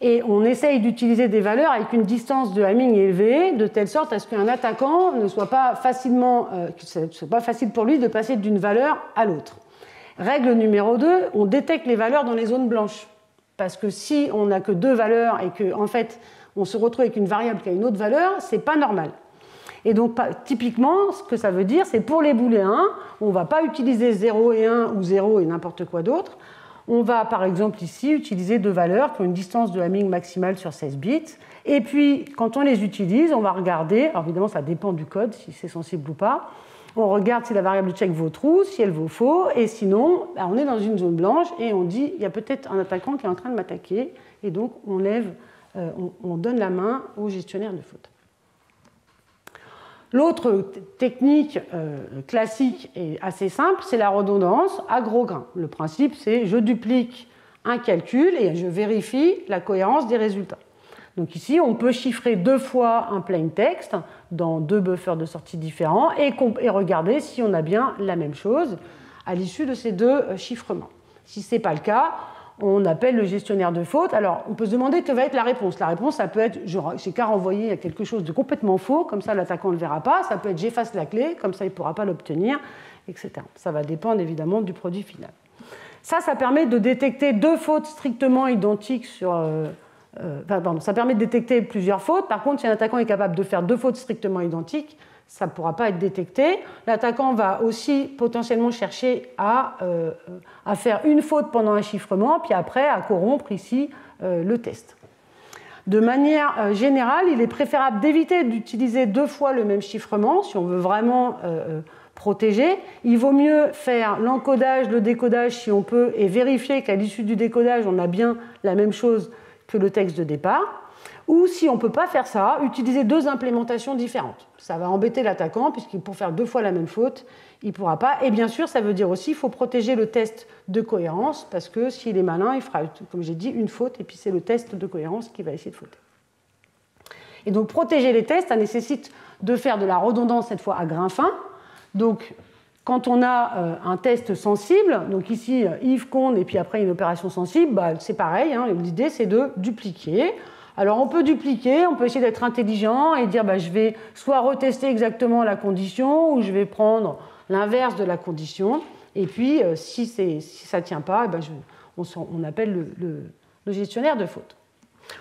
Et on essaye d'utiliser des valeurs avec une distance de Hamming élevée, de telle sorte à ce qu'un attaquant ne soit pas facilement, soit pas facile pour lui de passer d'une valeur à l'autre. Règle numéro 2, on détecte les valeurs dans les zones blanches. Parce que si on n'a que deux valeurs et que, en fait, on se retrouve avec une variable qui a une autre valeur, c'est pas normal. Et donc, typiquement, ce que ça veut dire, c'est pour les booléens, on ne va pas utiliser 0 et 1 ou 0 et n'importe quoi d'autre. On va, par exemple, ici, utiliser deux valeurs qui ont une distance de Hamming maximale sur 16 bits. Et puis, quand on les utilise, on va regarder, alors évidemment, ça dépend du code, si c'est sensible ou pas, on regarde si la variable check vaut true, si elle vaut faux, et sinon, on est dans une zone blanche et on dit, il y a peut-être un attaquant qui est en train de m'attaquer, et donc on donne la main au gestionnaire de faute. L'autre technique classique et assez simple, c'est la redondance à gros grains. Le principe, c'est je duplique un calcul et je vérifie la cohérence des résultats. Donc ici, on peut chiffrer deux fois un plain text dans deux buffers de sortie différents et regarder si on a bien la même chose à l'issue de ces deux chiffrements. Si ce n'est pas le cas, on appelle le gestionnaire de faute. Alors, on peut se demander quelle va être la réponse. La réponse, ça peut être « j'ai qu'à renvoyer à quelque chose de complètement faux », comme ça l'attaquant ne le verra pas. Ça peut être « j'efface la clé », comme ça il ne pourra pas l'obtenir, etc. Ça va dépendre évidemment du produit final. Ça, ça permet de détecter deux fautes strictement identiques sur... Pardon, ça permet de détecter plusieurs fautes. Par contre, si un attaquant est capable de faire deux fautes strictement identiques, ça ne pourra pas être détecté. L'attaquant va aussi potentiellement chercher à faire une faute pendant un chiffrement, puis après à corrompre ici le test. De manière générale, il est préférable d'éviter d'utiliser deux fois le même chiffrement si on veut vraiment protéger. Il vaut mieux faire l'encodage, le décodage si on peut, et vérifier qu'à l'issue du décodage, on a bien la même chose que le texte de départ, ou si on ne peut pas faire ça, utiliser deux implémentations différentes. Ça va embêter l'attaquant, puisque pour faire deux fois la même faute, il ne pourra pas. Et bien sûr, ça veut dire aussi qu'il faut protéger le test de cohérence, parce que s'il est malin, il fera, comme j'ai dit, une faute, et puis c'est le test de cohérence qui va essayer de fauter. Et donc, protéger les tests, ça nécessite de faire de la redondance, cette fois à grain fin. Donc, quand on a un test sensible, donc ici if-conn et puis après une opération sensible, bah, c'est pareil, hein, l'idée c'est de dupliquer. Alors on peut dupliquer, on peut essayer d'être intelligent et dire bah, je vais soit retester exactement la condition ou je vais prendre l'inverse de la condition. Et puis si ça ne tient pas, bah, on appelle le gestionnaire de faute.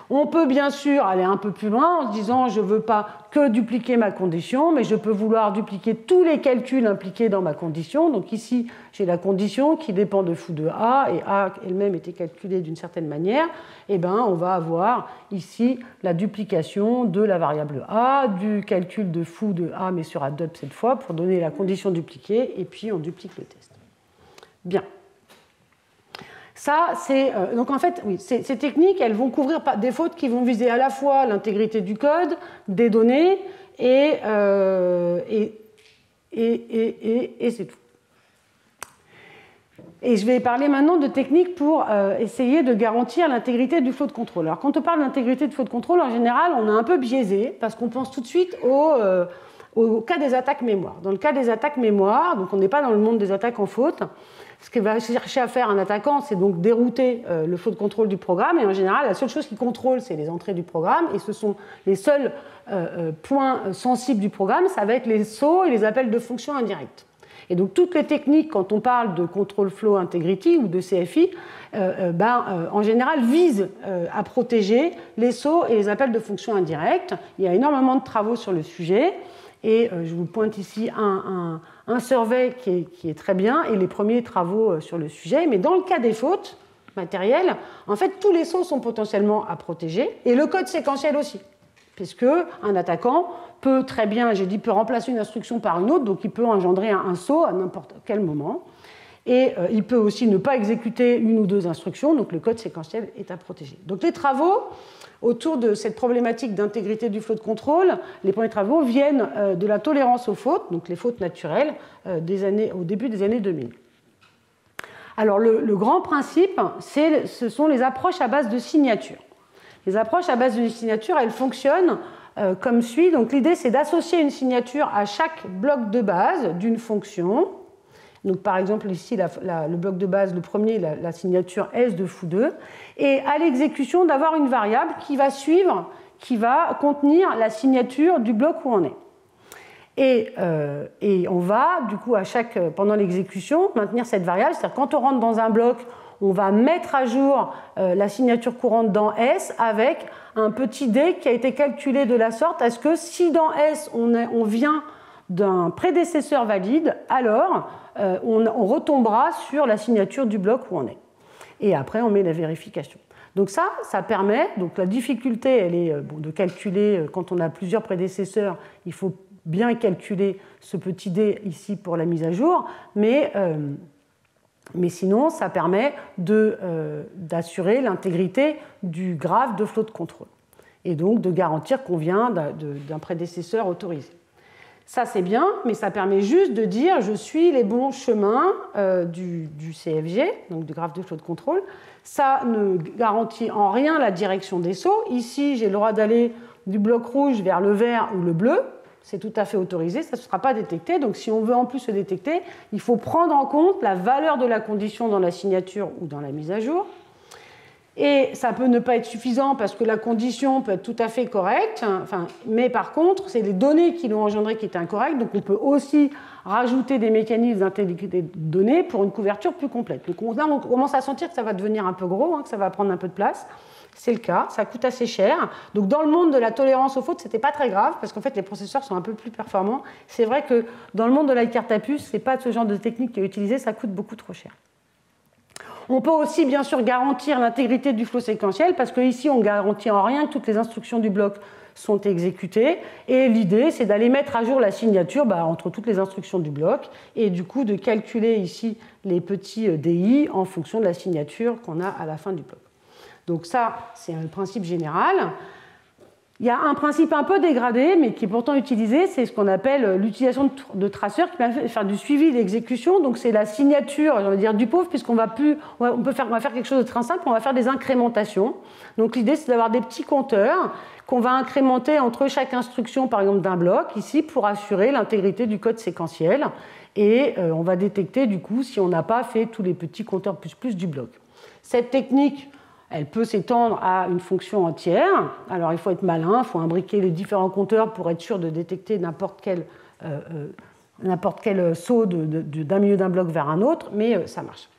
On peut bien sûr aller un peu plus loin en se disant je ne veux pas que dupliquer ma condition, mais je peux vouloir dupliquer tous les calculs impliqués dans ma condition. Donc ici, j'ai la condition qui dépend de foo de A, et A elle-même était calculée d'une certaine manière. Eh bien, on va avoir ici la duplication de la variable A, du calcul de foo de A, mais sur ADUP cette fois, pour donner la condition dupliquée, et puis on duplique le test. Bien. Ça, c'est donc en fait, oui, ces techniques, elles vont couvrir des fautes qui vont viser à la fois l'intégrité du code, des données, et c'est tout. Et je vais parler maintenant de techniques pour essayer de garantir l'intégrité du flow de contrôle. Alors, quand on parle d'intégrité de flow de contrôle, en général, on est un peu biaisé parce qu'on pense tout de suite au cas des attaques mémoire. Dans le cas des attaques mémoire, donc on n'est pas dans le monde des attaques en faute. Ce que va chercher à faire un attaquant, c'est donc dérouter le flow de contrôle du programme. Et en général, la seule chose qu'il contrôle, c'est les entrées du programme. Et ce sont les seuls points sensibles du programme. Ça va être les sauts et les appels de fonctions indirectes. Et donc, toutes les techniques, quand on parle de control flow integrity ou de CFI, en général, visent à protéger les sauts et les appels de fonctions indirectes. Il y a énormément de travaux sur le sujet. Et je vous pointe ici un survey qui est très bien et les premiers travaux sur le sujet. Mais dans le cas des fautes matérielles, en fait, tous les sauts sont potentiellement à protéger et le code séquentiel aussi. Puisque un attaquant peut très bien, j'ai dit, peut remplacer une instruction par une autre, donc il peut engendrer un saut à n'importe quel moment. Et il peut aussi ne pas exécuter une ou deux instructions, donc le code séquentiel est à protéger. Donc les travaux autour de cette problématique d'intégrité du flow de contrôle, les premiers travaux viennent de la tolérance aux fautes, donc les fautes naturelles, au début des années 2000. Alors le grand principe, ce sont les approches à base de signature. Les approches à base de signature, elles fonctionnent comme suit. Donc l'idée, c'est d'associer une signature à chaque bloc de base d'une fonction. Donc, par exemple, ici, le bloc de base, le premier, la signature S de foo2, et à l'exécution d'avoir une variable qui va suivre, qui va contenir la signature du bloc où on est. Et on va, du coup, pendant l'exécution, maintenir cette variable. C'est-à-dire, quand on rentre dans un bloc, on va mettre à jour la signature courante dans S avec un petit D qui a été calculé de la sorte à ce que si dans S, on vient d'un prédécesseur valide, alors on retombera sur la signature du bloc où on est. Et après, on met la vérification. Donc ça permet, donc la difficulté, elle est de calculer, quand on a plusieurs prédécesseurs, il faut bien calculer ce petit D ici pour la mise à jour, mais sinon, ça permet d'assurer l'intégrité du graphe de flow de contrôle, et donc de garantir qu'on vient d'un prédécesseur autorisé. Ça, c'est bien, mais ça permet juste de dire je suis les bons chemins du CFG, donc du graphe de flow de contrôle. Ça ne garantit en rien la direction des sauts. Ici, j'ai le droit d'aller du bloc rouge vers le vert ou le bleu. C'est tout à fait autorisé, ça ne sera pas détecté. Donc, si on veut en plus se détecter, il faut prendre en compte la valeur de la condition dans la signature ou dans la mise à jour. Et ça peut ne pas être suffisant parce que la condition peut être tout à fait correcte, enfin, mais par contre, c'est les données qui l'ont engendré qui étaient incorrectes, donc on peut aussi rajouter des mécanismes d'intégrité de données pour une couverture plus complète. Donc là, on commence à sentir que ça va devenir un peu gros, que ça va prendre un peu de place. C'est le cas, ça coûte assez cher. Donc dans le monde de la tolérance aux fautes, ce n'était pas très grave parce qu'en fait, les processeurs sont un peu plus performants. C'est vrai que dans le monde de la carte à puce, ce n'est pas ce genre de technique qui est utilisée, ça coûte beaucoup trop cher. On peut aussi, bien sûr, garantir l'intégrité du flow séquentiel parce qu'ici, on ne garantit en rien que toutes les instructions du bloc sont exécutées. Et l'idée, c'est d'aller mettre à jour la signature entre toutes les instructions du bloc et du coup de calculer ici les petits DI en fonction de la signature qu'on a à la fin du bloc. Donc ça, c'est un principe général. Il y a un principe un peu dégradé, mais qui est pourtant utilisé, c'est ce qu'on appelle l'utilisation de traceurs qui permet de faire du suivi d'exécution. Donc c'est la signature, j'ai envie de dire, du pauvre, puisqu'on va faire quelque chose de très simple, on va faire des incrémentations. Donc l'idée, c'est d'avoir des petits compteurs qu'on va incrémenter entre chaque instruction, par exemple, d'un bloc, ici, pour assurer l'intégrité du code séquentiel. Et on va détecter, du coup, si on n'a pas fait tous les petits compteurs plus du bloc. Cette technique, elle peut s'étendre à une fonction entière. Alors, il faut être malin, il faut imbriquer les différents compteurs pour être sûr de détecter n'importe quel saut d'un milieu d'un bloc vers un autre, mais ça marche.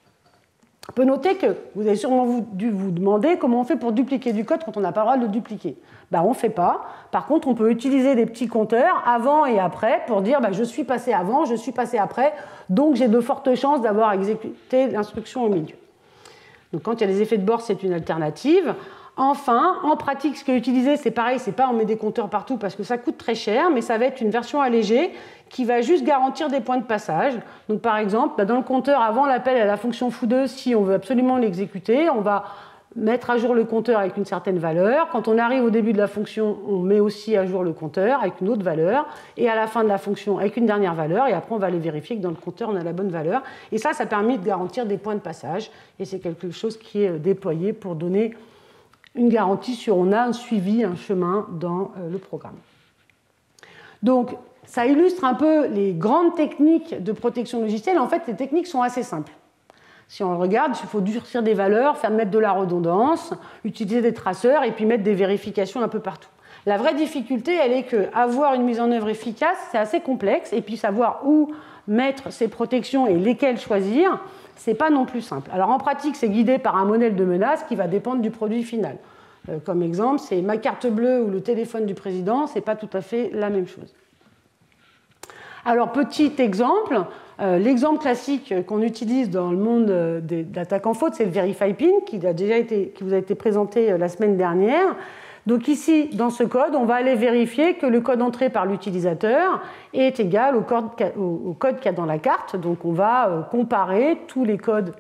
On peut noter que vous avez sûrement dû vous demander comment on fait pour dupliquer du code quand on n'a pas le droit de le dupliquer. Ben, on ne fait pas. Par contre, on peut utiliser des petits compteurs avant et après pour dire ben, je suis passé avant, je suis passé après, donc j'ai de fortes chances d'avoir exécuté l'instruction au milieu. Donc quand il y a les effets de bord, c'est une alternative. Enfin, en pratique, ce que utilisé, c'est pareil, c'est pas on met des compteurs partout parce que ça coûte très cher, mais ça va être une version allégée qui va juste garantir des points de passage. Donc par exemple, dans le compteur avant l'appel à la fonction foo2, si on veut absolument l'exécuter, on va mettre à jour le compteur avec une certaine valeur. Quand on arrive au début de la fonction, on met aussi à jour le compteur avec une autre valeur et à la fin de la fonction avec une dernière valeur et après on va aller vérifier que dans le compteur on a la bonne valeur. Et ça, ça permet de garantir des points de passage et c'est quelque chose qui est déployé pour donner une garantie sur on a un suivi, un chemin dans le programme. Donc, ça illustre un peu les grandes techniques de protection logicielle. En fait, les techniques sont assez simples. Si on le regarde, il faut durcir des valeurs, faire mettre de la redondance, utiliser des traceurs et puis mettre des vérifications un peu partout. La vraie difficulté, elle est qu'avoir une mise en œuvre efficace, c'est assez complexe. Et puis savoir où mettre ces protections et lesquelles choisir, c'est pas non plus simple. Alors en pratique, c'est guidé par un modèle de menace qui va dépendre du produit final. Comme exemple, c'est ma carte bleue ou le téléphone du président, c'est pas tout à fait la même chose. Alors petit exemple, l'exemple classique qu'on utilise dans le monde d'attaques en faute, c'est le Verify PIN qui vous a été présenté la semaine dernière. Donc ici, dans ce code, on va aller vérifier que le code entré par l'utilisateur est égal au code qu'il y a dans la carte. Donc on va comparer tous les codes,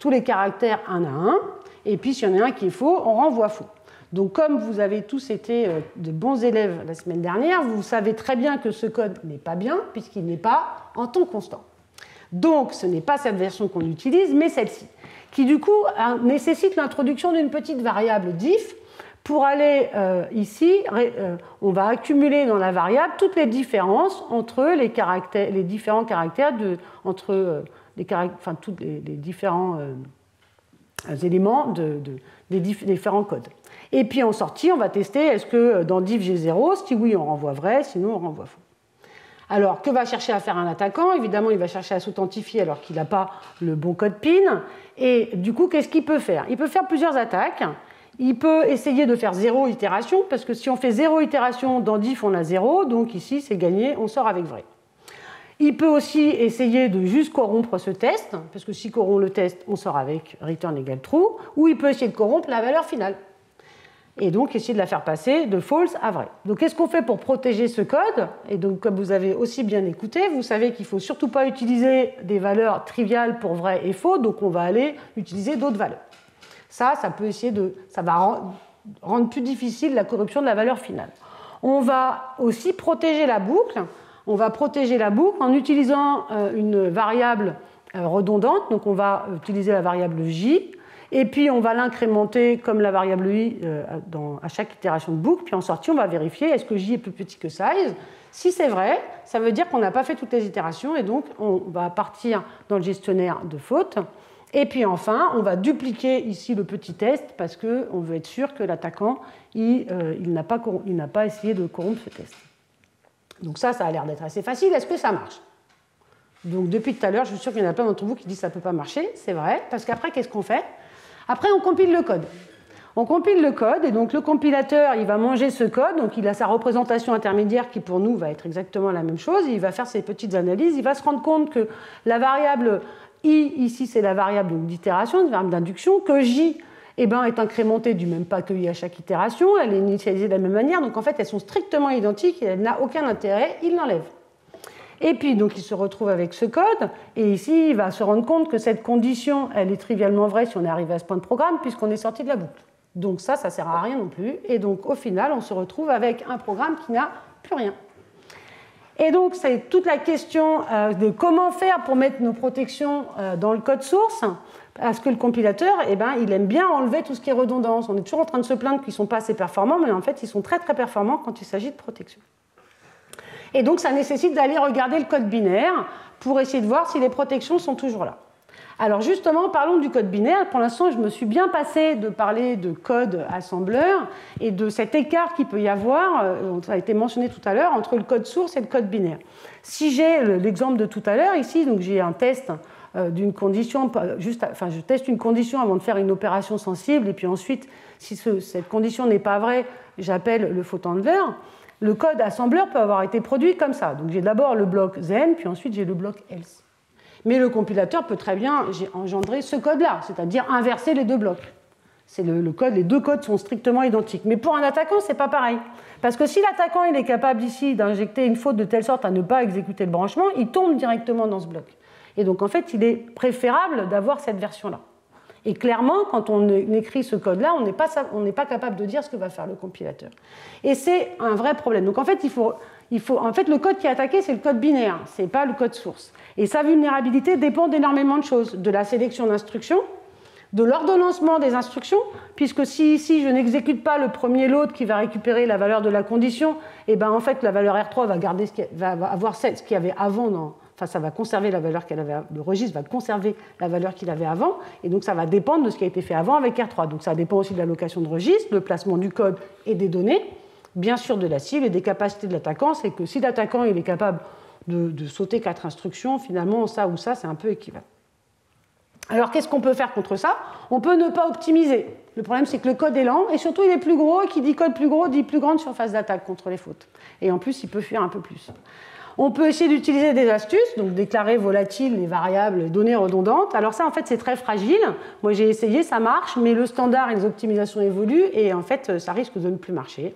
tous les caractères un à un. Et puis s'il y en a un qui est faux, on renvoie faux. Donc comme vous avez tous été de bons élèves la semaine dernière, vous savez très bien que ce code n'est pas bien puisqu'il n'est pas en temps constant. Donc ce n'est pas cette version qu'on utilise, mais celle-ci, qui du coup nécessite l'introduction d'une petite variable diff. Pour aller ici, on va accumuler dans la variable toutes les différences entre les différents caractères, entre les différents éléments des différents codes. Et puis en sortie, on va tester est-ce que dans div j'ai 0, si oui on renvoie vrai, sinon on renvoie faux. Alors que va chercher à faire un attaquant? Évidemment, il va chercher à s'authentifier alors qu'il n'a pas le bon code PIN. Et du coup, qu'est-ce qu'il peut faire? Il peut faire plusieurs attaques. Il peut essayer de faire 0 itération, parce que si on fait 0 itération dans diff, on a 0, donc ici c'est gagné, on sort avec vrai. Il peut aussi essayer de juste corrompre ce test, parce que si corrompt le test, on sort avec return égale true, ou il peut essayer de corrompre la valeur finale, et donc essayer de la faire passer de false à vrai. Donc qu'est-ce qu'on fait pour protéger ce code? Et donc comme vous avez aussi bien écouté, vous savez qu'il ne faut surtout pas utiliser des valeurs triviales pour vrai et faux, donc on va aller utiliser d'autres valeurs. Ça va rendre plus difficile la corruption de la valeur finale. On va aussi protéger la boucle. On va protéger la boucle en utilisant une variable redondante. Donc on va utiliser la variable j, et puis on va l'incrémenter comme la variable i à chaque itération de boucle. Puis en sortie, on va vérifier est-ce que j est plus petit que size. Si c'est vrai, ça veut dire qu'on n'a pas fait toutes les itérations, et donc on va partir dans le gestionnaire de fautes. Et puis enfin, on va dupliquer ici le petit test parce qu'on veut être sûr que l'attaquant il n'a pas essayé de corrompre ce test. Donc ça a l'air d'être assez facile. Est-ce que ça marche? Donc depuis tout à l'heure, je suis sûr qu'il y en a plein d'entre vous qui disent ça ne peut pas marcher. C'est vrai, parce qu'après, qu'est-ce qu'on fait? Après, on compile le code. On compile le code et donc le compilateur, il va manger ce code. Donc il a sa représentation intermédiaire qui pour nous va être exactement la même chose. Il va faire ses petites analyses. Il va se rendre compte que la variable i, ici, c'est la variable d'itération, une variable d'induction, que j est incrémentée du même pas que i à chaque itération, elle est initialisée de la même manière, donc en fait, elles sont strictement identiques, et elle n'a aucun intérêt, il l'enlève. Et puis, donc, il se retrouve avec ce code, et ici, il va se rendre compte que cette condition, elle est trivialement vraie si on est arrivé à ce point de programme, puisqu'on est sorti de la boucle. Donc ça, ça ne sert à rien non plus, et donc, au final, on se retrouve avec un programme qui n'a plus rien. Et donc, c'est toute la question de comment faire pour mettre nos protections dans le code source, parce que le compilateur, il aime bien enlever tout ce qui est redondance. On est toujours en train de se plaindre qu'ils ne sont pas assez performants, mais en fait, ils sont très, très performants quand il s'agit de protection. Et donc, ça nécessite d'aller regarder le code binaire pour essayer de voir si les protections sont toujours là. Alors justement, parlons du code binaire. Pour l'instant, je me suis bien passée de parler de code assembleur et de cet écart qu'il peut y avoir, ça a été mentionné tout à l'heure, entre le code source et le code binaire. Si j'ai l'exemple de tout à l'heure, ici, j'ai un test d'une condition, enfin je teste une condition avant de faire une opération sensible, et puis ensuite, si cette condition n'est pas vraie, j'appelle le fault handler. Le code assembleur peut avoir été produit comme ça. Donc j'ai d'abord le bloc then, puis ensuite j'ai le bloc else. Mais le compilateur peut très bien engendrer ce code-là, c'est-à-dire inverser les deux blocs. C'est le code, les deux codes sont strictement identiques. Mais pour un attaquant, c'est pas pareil. Parce que si l'attaquant est capable ici d'injecter une faute de telle sorte à ne pas exécuter le branchement, il tombe directement dans ce bloc. Et donc en fait, il est préférable d'avoir cette version-là. Et clairement, quand on écrit ce code-là, on n'est pas capable de dire ce que va faire le compilateur. Et c'est un vrai problème. Donc en fait, le code qui est attaqué, c'est le code binaire, ce n'est pas le code source. Et sa vulnérabilité dépend d'énormément de choses, de la sélection d'instructions, de l'ordonnancement des instructions, puisque si ici je n'exécute pas le premier load qui va récupérer la valeur de la condition, et bien en fait la valeur R3 va avoir ce qu'il y avait avant dans... Enfin, ça va conserver la valeur qu'elle avait, le registre va conserver la valeur qu'il avait avant, et donc ça va dépendre de ce qui a été fait avant avec R3. Donc ça dépend aussi de l'allocation de registre, le placement du code et des données, bien sûr de la cible et des capacités de l'attaquant. C'est que si l'attaquant est capable de sauter 4 instructions, finalement ça ou ça, c'est un peu équivalent. Alors qu'est-ce qu'on peut faire contre ça? On peut ne pas optimiser. Le problème, c'est que le code est lent, et surtout il est plus gros, et qui dit code plus gros dit plus grande surface d'attaque contre les fautes. Et en plus, il peut fuir un peu plus. On peut essayer d'utiliser des astuces, donc déclarer volatiles les variables, les données redondantes. Alors ça, en fait, c'est très fragile. Moi, j'ai essayé, ça marche, mais le standard et les optimisations évoluent et en fait, ça risque de ne plus marcher.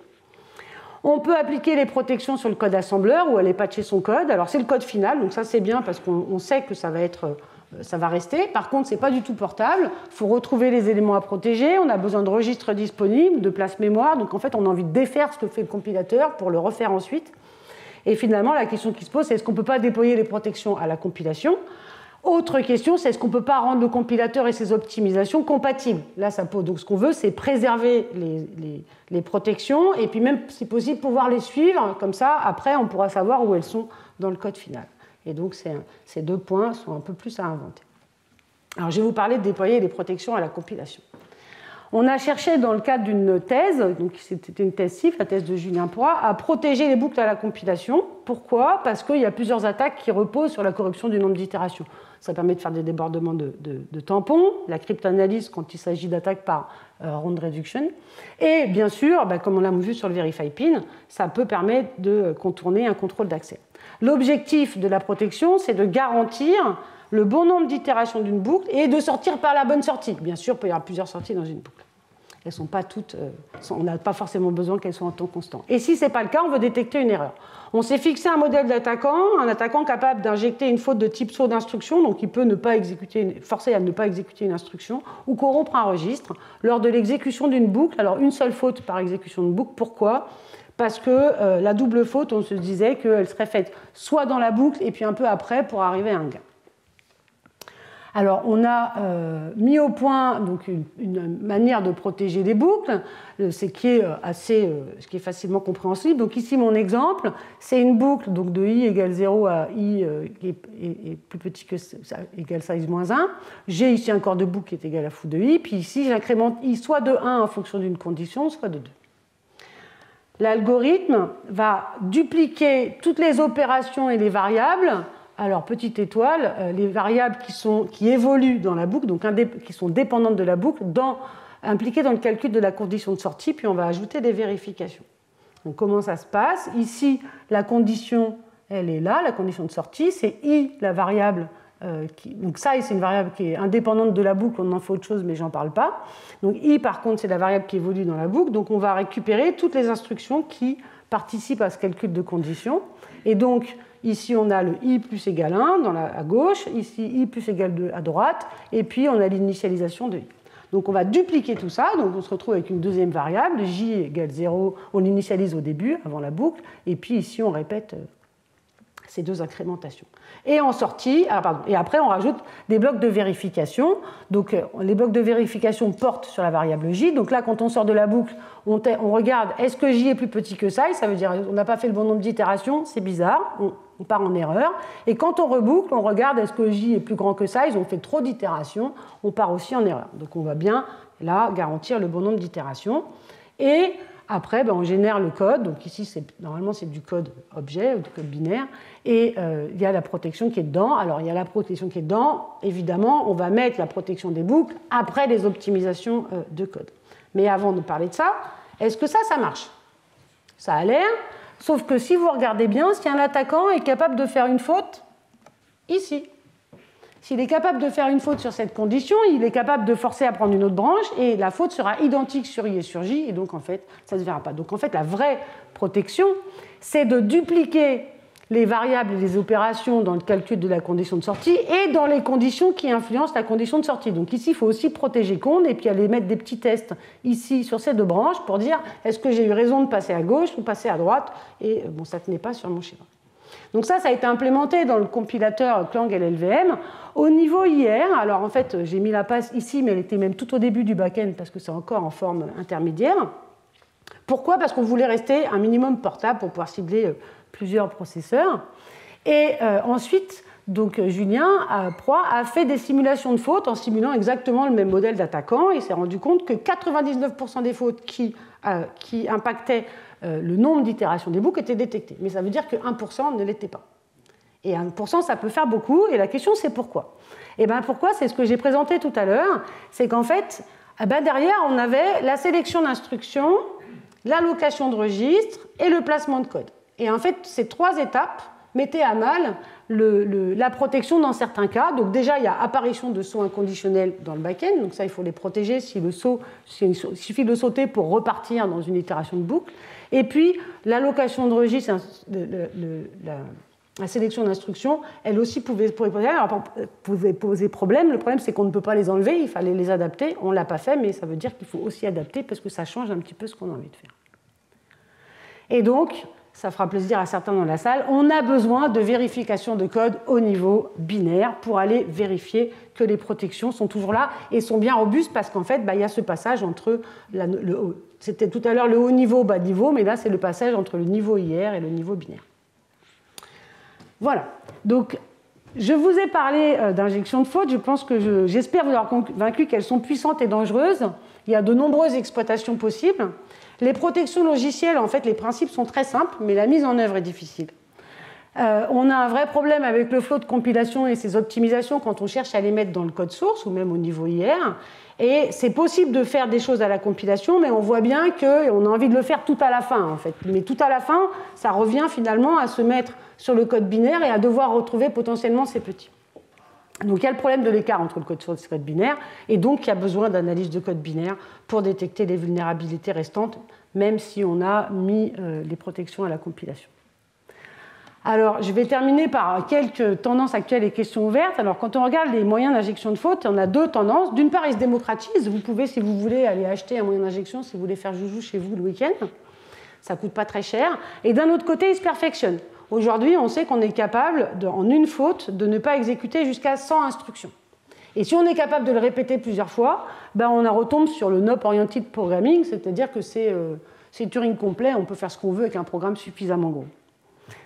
On peut appliquer les protections sur le code assembleur ou aller patcher son code. Alors c'est le code final, donc ça c'est bien parce qu'on sait que ça va rester. Par contre, c'est pas du tout portable. Il faut retrouver les éléments à protéger. On a besoin de registres disponibles, de place mémoire. Donc en fait, on a envie de défaire ce que fait le compilateur pour le refaire ensuite. Et finalement, la question qui se pose, c'est est-ce qu'on ne peut pas déployer les protections à la compilation? Autre question, c'est est-ce qu'on ne peut pas rendre le compilateur et ses optimisations compatibles? Là, ça pose. Donc, ce qu'on veut, c'est préserver les protections et puis même, si possible, pouvoir les suivre. Comme ça, après, on pourra savoir où elles sont dans le code final. Et donc, ces deux points sont un peu plus à inventer. Alors, je vais vous parler de déployer les protections à la compilation. On a cherché dans le cadre d'une thèse, donc c'était une thèse CIF, la thèse de Julien Poirat, à protéger les boucles à la compilation. Pourquoi? Parce qu'il y a plusieurs attaques qui reposent sur la corruption du nombre d'itérations. Ça permet de faire des débordements de tampons, la cryptanalyse quand il s'agit d'attaques par round reduction. Et bien sûr, comme on l'a vu sur le verify pin, ça peut permettre de contourner un contrôle d'accès. L'objectif de la protection, c'est de garantir le bon nombre d'itérations d'une boucle et de sortir par la bonne sortie. Bien sûr, il peut y avoir plusieurs sorties dans une boucle. Elles sont pas toutes, on n'a pas forcément besoin qu'elles soient en temps constant. Et si ce n'est pas le cas, on veut détecter une erreur. On s'est fixé un modèle d'attaquant, un attaquant capable d'injecter une faute de type saut d'instruction, donc il peut ne pas exécuter forcer à ne pas exécuter une instruction, ou corrompre un registre lors de l'exécution d'une boucle. Alors une seule faute par exécution de boucle, pourquoi ? Parce que la double faute, on se disait qu'elle serait faite soit dans la boucle et puis un peu après pour arriver à un gain. Alors, on a mis au point donc, une manière de protéger des boucles, ce qui est facilement compréhensible. Donc ici, mon exemple, c'est une boucle donc, de i égale 0 à i est plus petit que égale size moins 1. J'ai ici un corps de boucle qui est égal à fou de i. Puis ici, j'incrémente i soit de 1 en fonction d'une condition, soit de 2. L'algorithme va dupliquer toutes les opérations et les variables. Alors, petite étoile, les variables qui évoluent dans la boucle, donc qui sont dépendantes de la boucle, impliquées dans le calcul de la condition de sortie, puis on va ajouter des vérifications. Donc, comment ça se passe? Ici, la condition, elle est là, la condition de sortie, c'est i, la variable. Donc ça, c'est une variable qui est indépendante de la boucle, on en fait autre chose, mais j'en parle pas. Donc i, par contre, c'est la variable qui évolue dans la boucle, donc on va récupérer toutes les instructions qui participent à ce calcul de condition. Et donc, ici, on a le i plus égale 1 à gauche, ici, i plus égale 2 à droite, et puis on a l'initialisation de i. Donc, on va dupliquer tout ça, donc on se retrouve avec une deuxième variable, j égale 0, on l'initialise au début, avant la boucle, et puis ici, on répète ces deux incrémentations. Et en sortie, et après, on rajoute des blocs de vérification. Donc, les blocs de vérification portent sur la variable j. Donc là, quand on sort de la boucle, on regarde, est-ce que j est plus petit que size? Ça veut dire qu'on n'a pas fait le bon nombre d'itérations, c'est bizarre, on part en erreur. Et quand on reboucle, on regarde, est-ce que j est plus grand que size? On fait trop d'itérations, on part aussi en erreur. Donc on va bien, là, garantir le bon nombre d'itérations. Et Après, ben, on génère le code. Donc ici, normalement, c'est du code objet, du code binaire. Et il y a la protection qui est dedans. Alors, il y a la protection qui est dedans. Évidemment, on va mettre la protection des boucles après les optimisations de code. Mais avant de parler de ça, est-ce que ça marche? Ça a l'air. Sauf que si vous regardez bien, si un attaquant est capable de faire une faute, ici. S'il est capable de faire une faute sur cette condition, il est capable de forcer à prendre une autre branche et la faute sera identique sur I et sur J et donc en fait, ça ne se verra pas. Donc en fait, la vraie protection, c'est de dupliquer les variables et les opérations dans le calcul de la condition de sortie et dans les conditions qui influencent la condition de sortie. Donc ici, il faut aussi protéger conde et puis aller mettre des petits tests ici sur ces deux branches pour dire est-ce que j'ai eu raison de passer à gauche ou passer à droite et bon, ça ne tenait pas sur mon schéma. Donc ça a été implémenté dans le compilateur CLANG LLVM. Au niveau IR, alors en fait, j'ai mis la passe ici, mais elle était même tout au début du back-end parce que c'est encore en forme intermédiaire. Pourquoi? Parce qu'on voulait rester un minimum portable pour pouvoir cibler plusieurs processeurs. Et ensuite, donc, Julien Poirat a fait des simulations de fautes en simulant exactement le même modèle d'attaquant et s'est rendu compte que 99% des fautes qui impactaient le nombre d'itérations des boucles était détecté. Mais ça veut dire que 1% ne l'était pas. Et 1%, ça peut faire beaucoup. Et la question, c'est pourquoi? Et bien, pourquoi? C'est ce que j'ai présenté tout à l'heure. C'est qu'en fait, derrière, on avait la sélection d'instructions, l'allocation de registres et le placement de code. Et en fait, ces trois étapes mettaient à mal la protection dans certains cas. Donc déjà, il y a apparition de sauts inconditionnels dans le back-end. Donc ça, il faut les protéger s'il suffit de sauter pour repartir dans une itération de boucle. Et puis, l'allocation de registre, la sélection d'instructions, elle aussi pouvait poser problème. Le problème, c'est qu'on ne peut pas les enlever, il fallait les adapter. On ne l'a pas fait, mais ça veut dire qu'il faut aussi adapter parce que ça change un petit peu ce qu'on a envie de faire. Et donc, ça fera plaisir à certains dans la salle, on a besoin de vérification de code au niveau binaire pour aller vérifier que les protections sont toujours là et sont bien robustes parce qu'en fait, il y a ce passage entre c'était tout à l'heure le haut niveau, bas niveau, mais là, c'est le passage entre le niveau IR et le niveau binaire. Voilà. Donc, je vous ai parlé d'injections de fautes. Je pense que j'espère vous avoir convaincu qu'elles sont puissantes et dangereuses. Il y a de nombreuses exploitations possibles. Les protections logicielles, en fait, les principes sont très simples, mais la mise en œuvre est difficile. On a un vrai problème avec le flot de compilation et ses optimisations quand on cherche à les mettre dans le code source ou même au niveau IR. Et c'est possible de faire des choses à la compilation, mais on voit bien qu'on a envie de le faire tout à la fin, en fait. Mais tout à la fin, ça revient finalement à se mettre sur le code binaire et à devoir retrouver potentiellement ces petits. Donc il y a le problème de l'écart entre le code source et le code binaire, et donc il y a besoin d'analyse de code binaire pour détecter les vulnérabilités restantes, même si on a mis les protections à la compilation. Alors, je vais terminer par quelques tendances actuelles et questions ouvertes. Alors, quand on regarde les moyens d'injection de faute, on a deux tendances. D'une part, ils se démocratisent. Vous pouvez, si vous voulez, aller acheter un moyen d'injection si vous voulez faire joujou chez vous le week-end. Ça ne coûte pas très cher. Et d'un autre côté, ils se perfectionnent. Aujourd'hui, on sait qu'on est capable, en une faute, de ne pas exécuter jusqu'à 100 instructions. Et si on est capable de le répéter plusieurs fois, ben on retombe sur le NOP-oriented programming, c'est-à-dire que c'est Turing complet, on peut faire ce qu'on veut avec un programme suffisamment gros.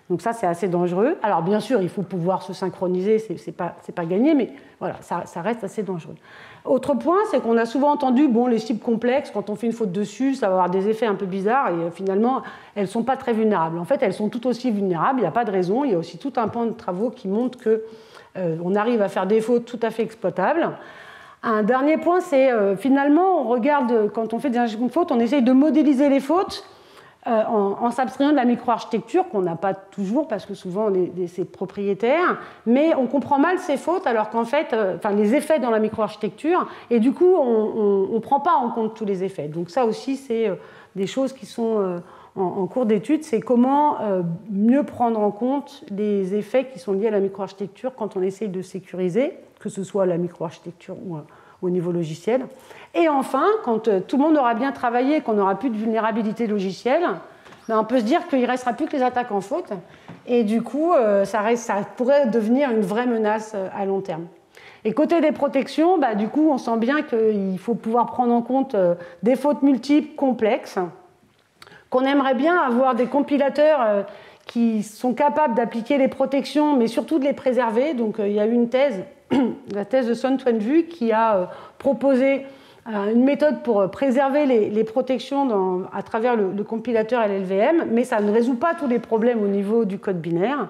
Donc ça, c'est assez dangereux. Alors bien sûr, il faut pouvoir se synchroniser, c'est pas gagné, mais voilà, ça reste assez dangereux. Autre point, c'est qu'on a souvent entendu, bon, les cibles complexes, quand on fait une faute dessus, ça va avoir des effets un peu bizarres, et finalement, elles ne sont pas très vulnérables. En fait, elles sont tout aussi vulnérables, il n'y a pas de raison. Il y a aussi tout un pan de travaux qui montrent qu'on arrive à faire des fautes tout à fait exploitables. Un dernier point, c'est finalement, on regarde, quand on fait des injections de fautes, on essaye de modéliser les fautes, en s'abstrayant de la micro-architecture, qu'on n'a pas toujours, parce que souvent c'est propriétaire, mais on comprend mal ces fautes, alors qu'en fait, les effets dans la micro-architecture, et du coup, on ne prend pas en compte tous les effets. Donc ça aussi, c'est des choses qui sont en cours d'étude, c'est comment mieux prendre en compte les effets qui sont liés à la micro-architecture quand on essaye de sécuriser, que ce soit la micro-architecture ou au niveau logiciel. Et enfin, quand tout le monde aura bien travaillé et qu'on n'aura plus de vulnérabilité logicielle, ben on peut se dire qu'il ne restera plus que les attaques en faute. Et du coup, ça pourrait devenir une vraie menace à long terme. Et côté des protections, ben du coup, on sent bien qu'il faut pouvoir prendre en compte des fautes multiples, complexes, qu'on aimerait bien avoir des compilateurs qui sont capables d'appliquer les protections, mais surtout de les préserver. Donc, il y a eu la thèse de Sun Tzu Nvu, qui a proposé une méthode pour préserver les protections à travers le compilateur LLVM, mais ça ne résout pas tous les problèmes au niveau du code binaire.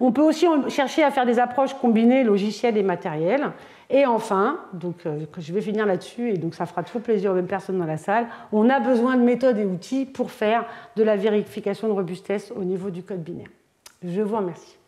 On peut aussi chercher à faire des approches combinées logicielles et matérielles. Et enfin, donc, je vais finir là-dessus, et donc ça fera trop plaisir aux mêmes personnes dans la salle, on a besoin de méthodes et outils pour faire de la vérification de robustesse au niveau du code binaire. Je vous remercie.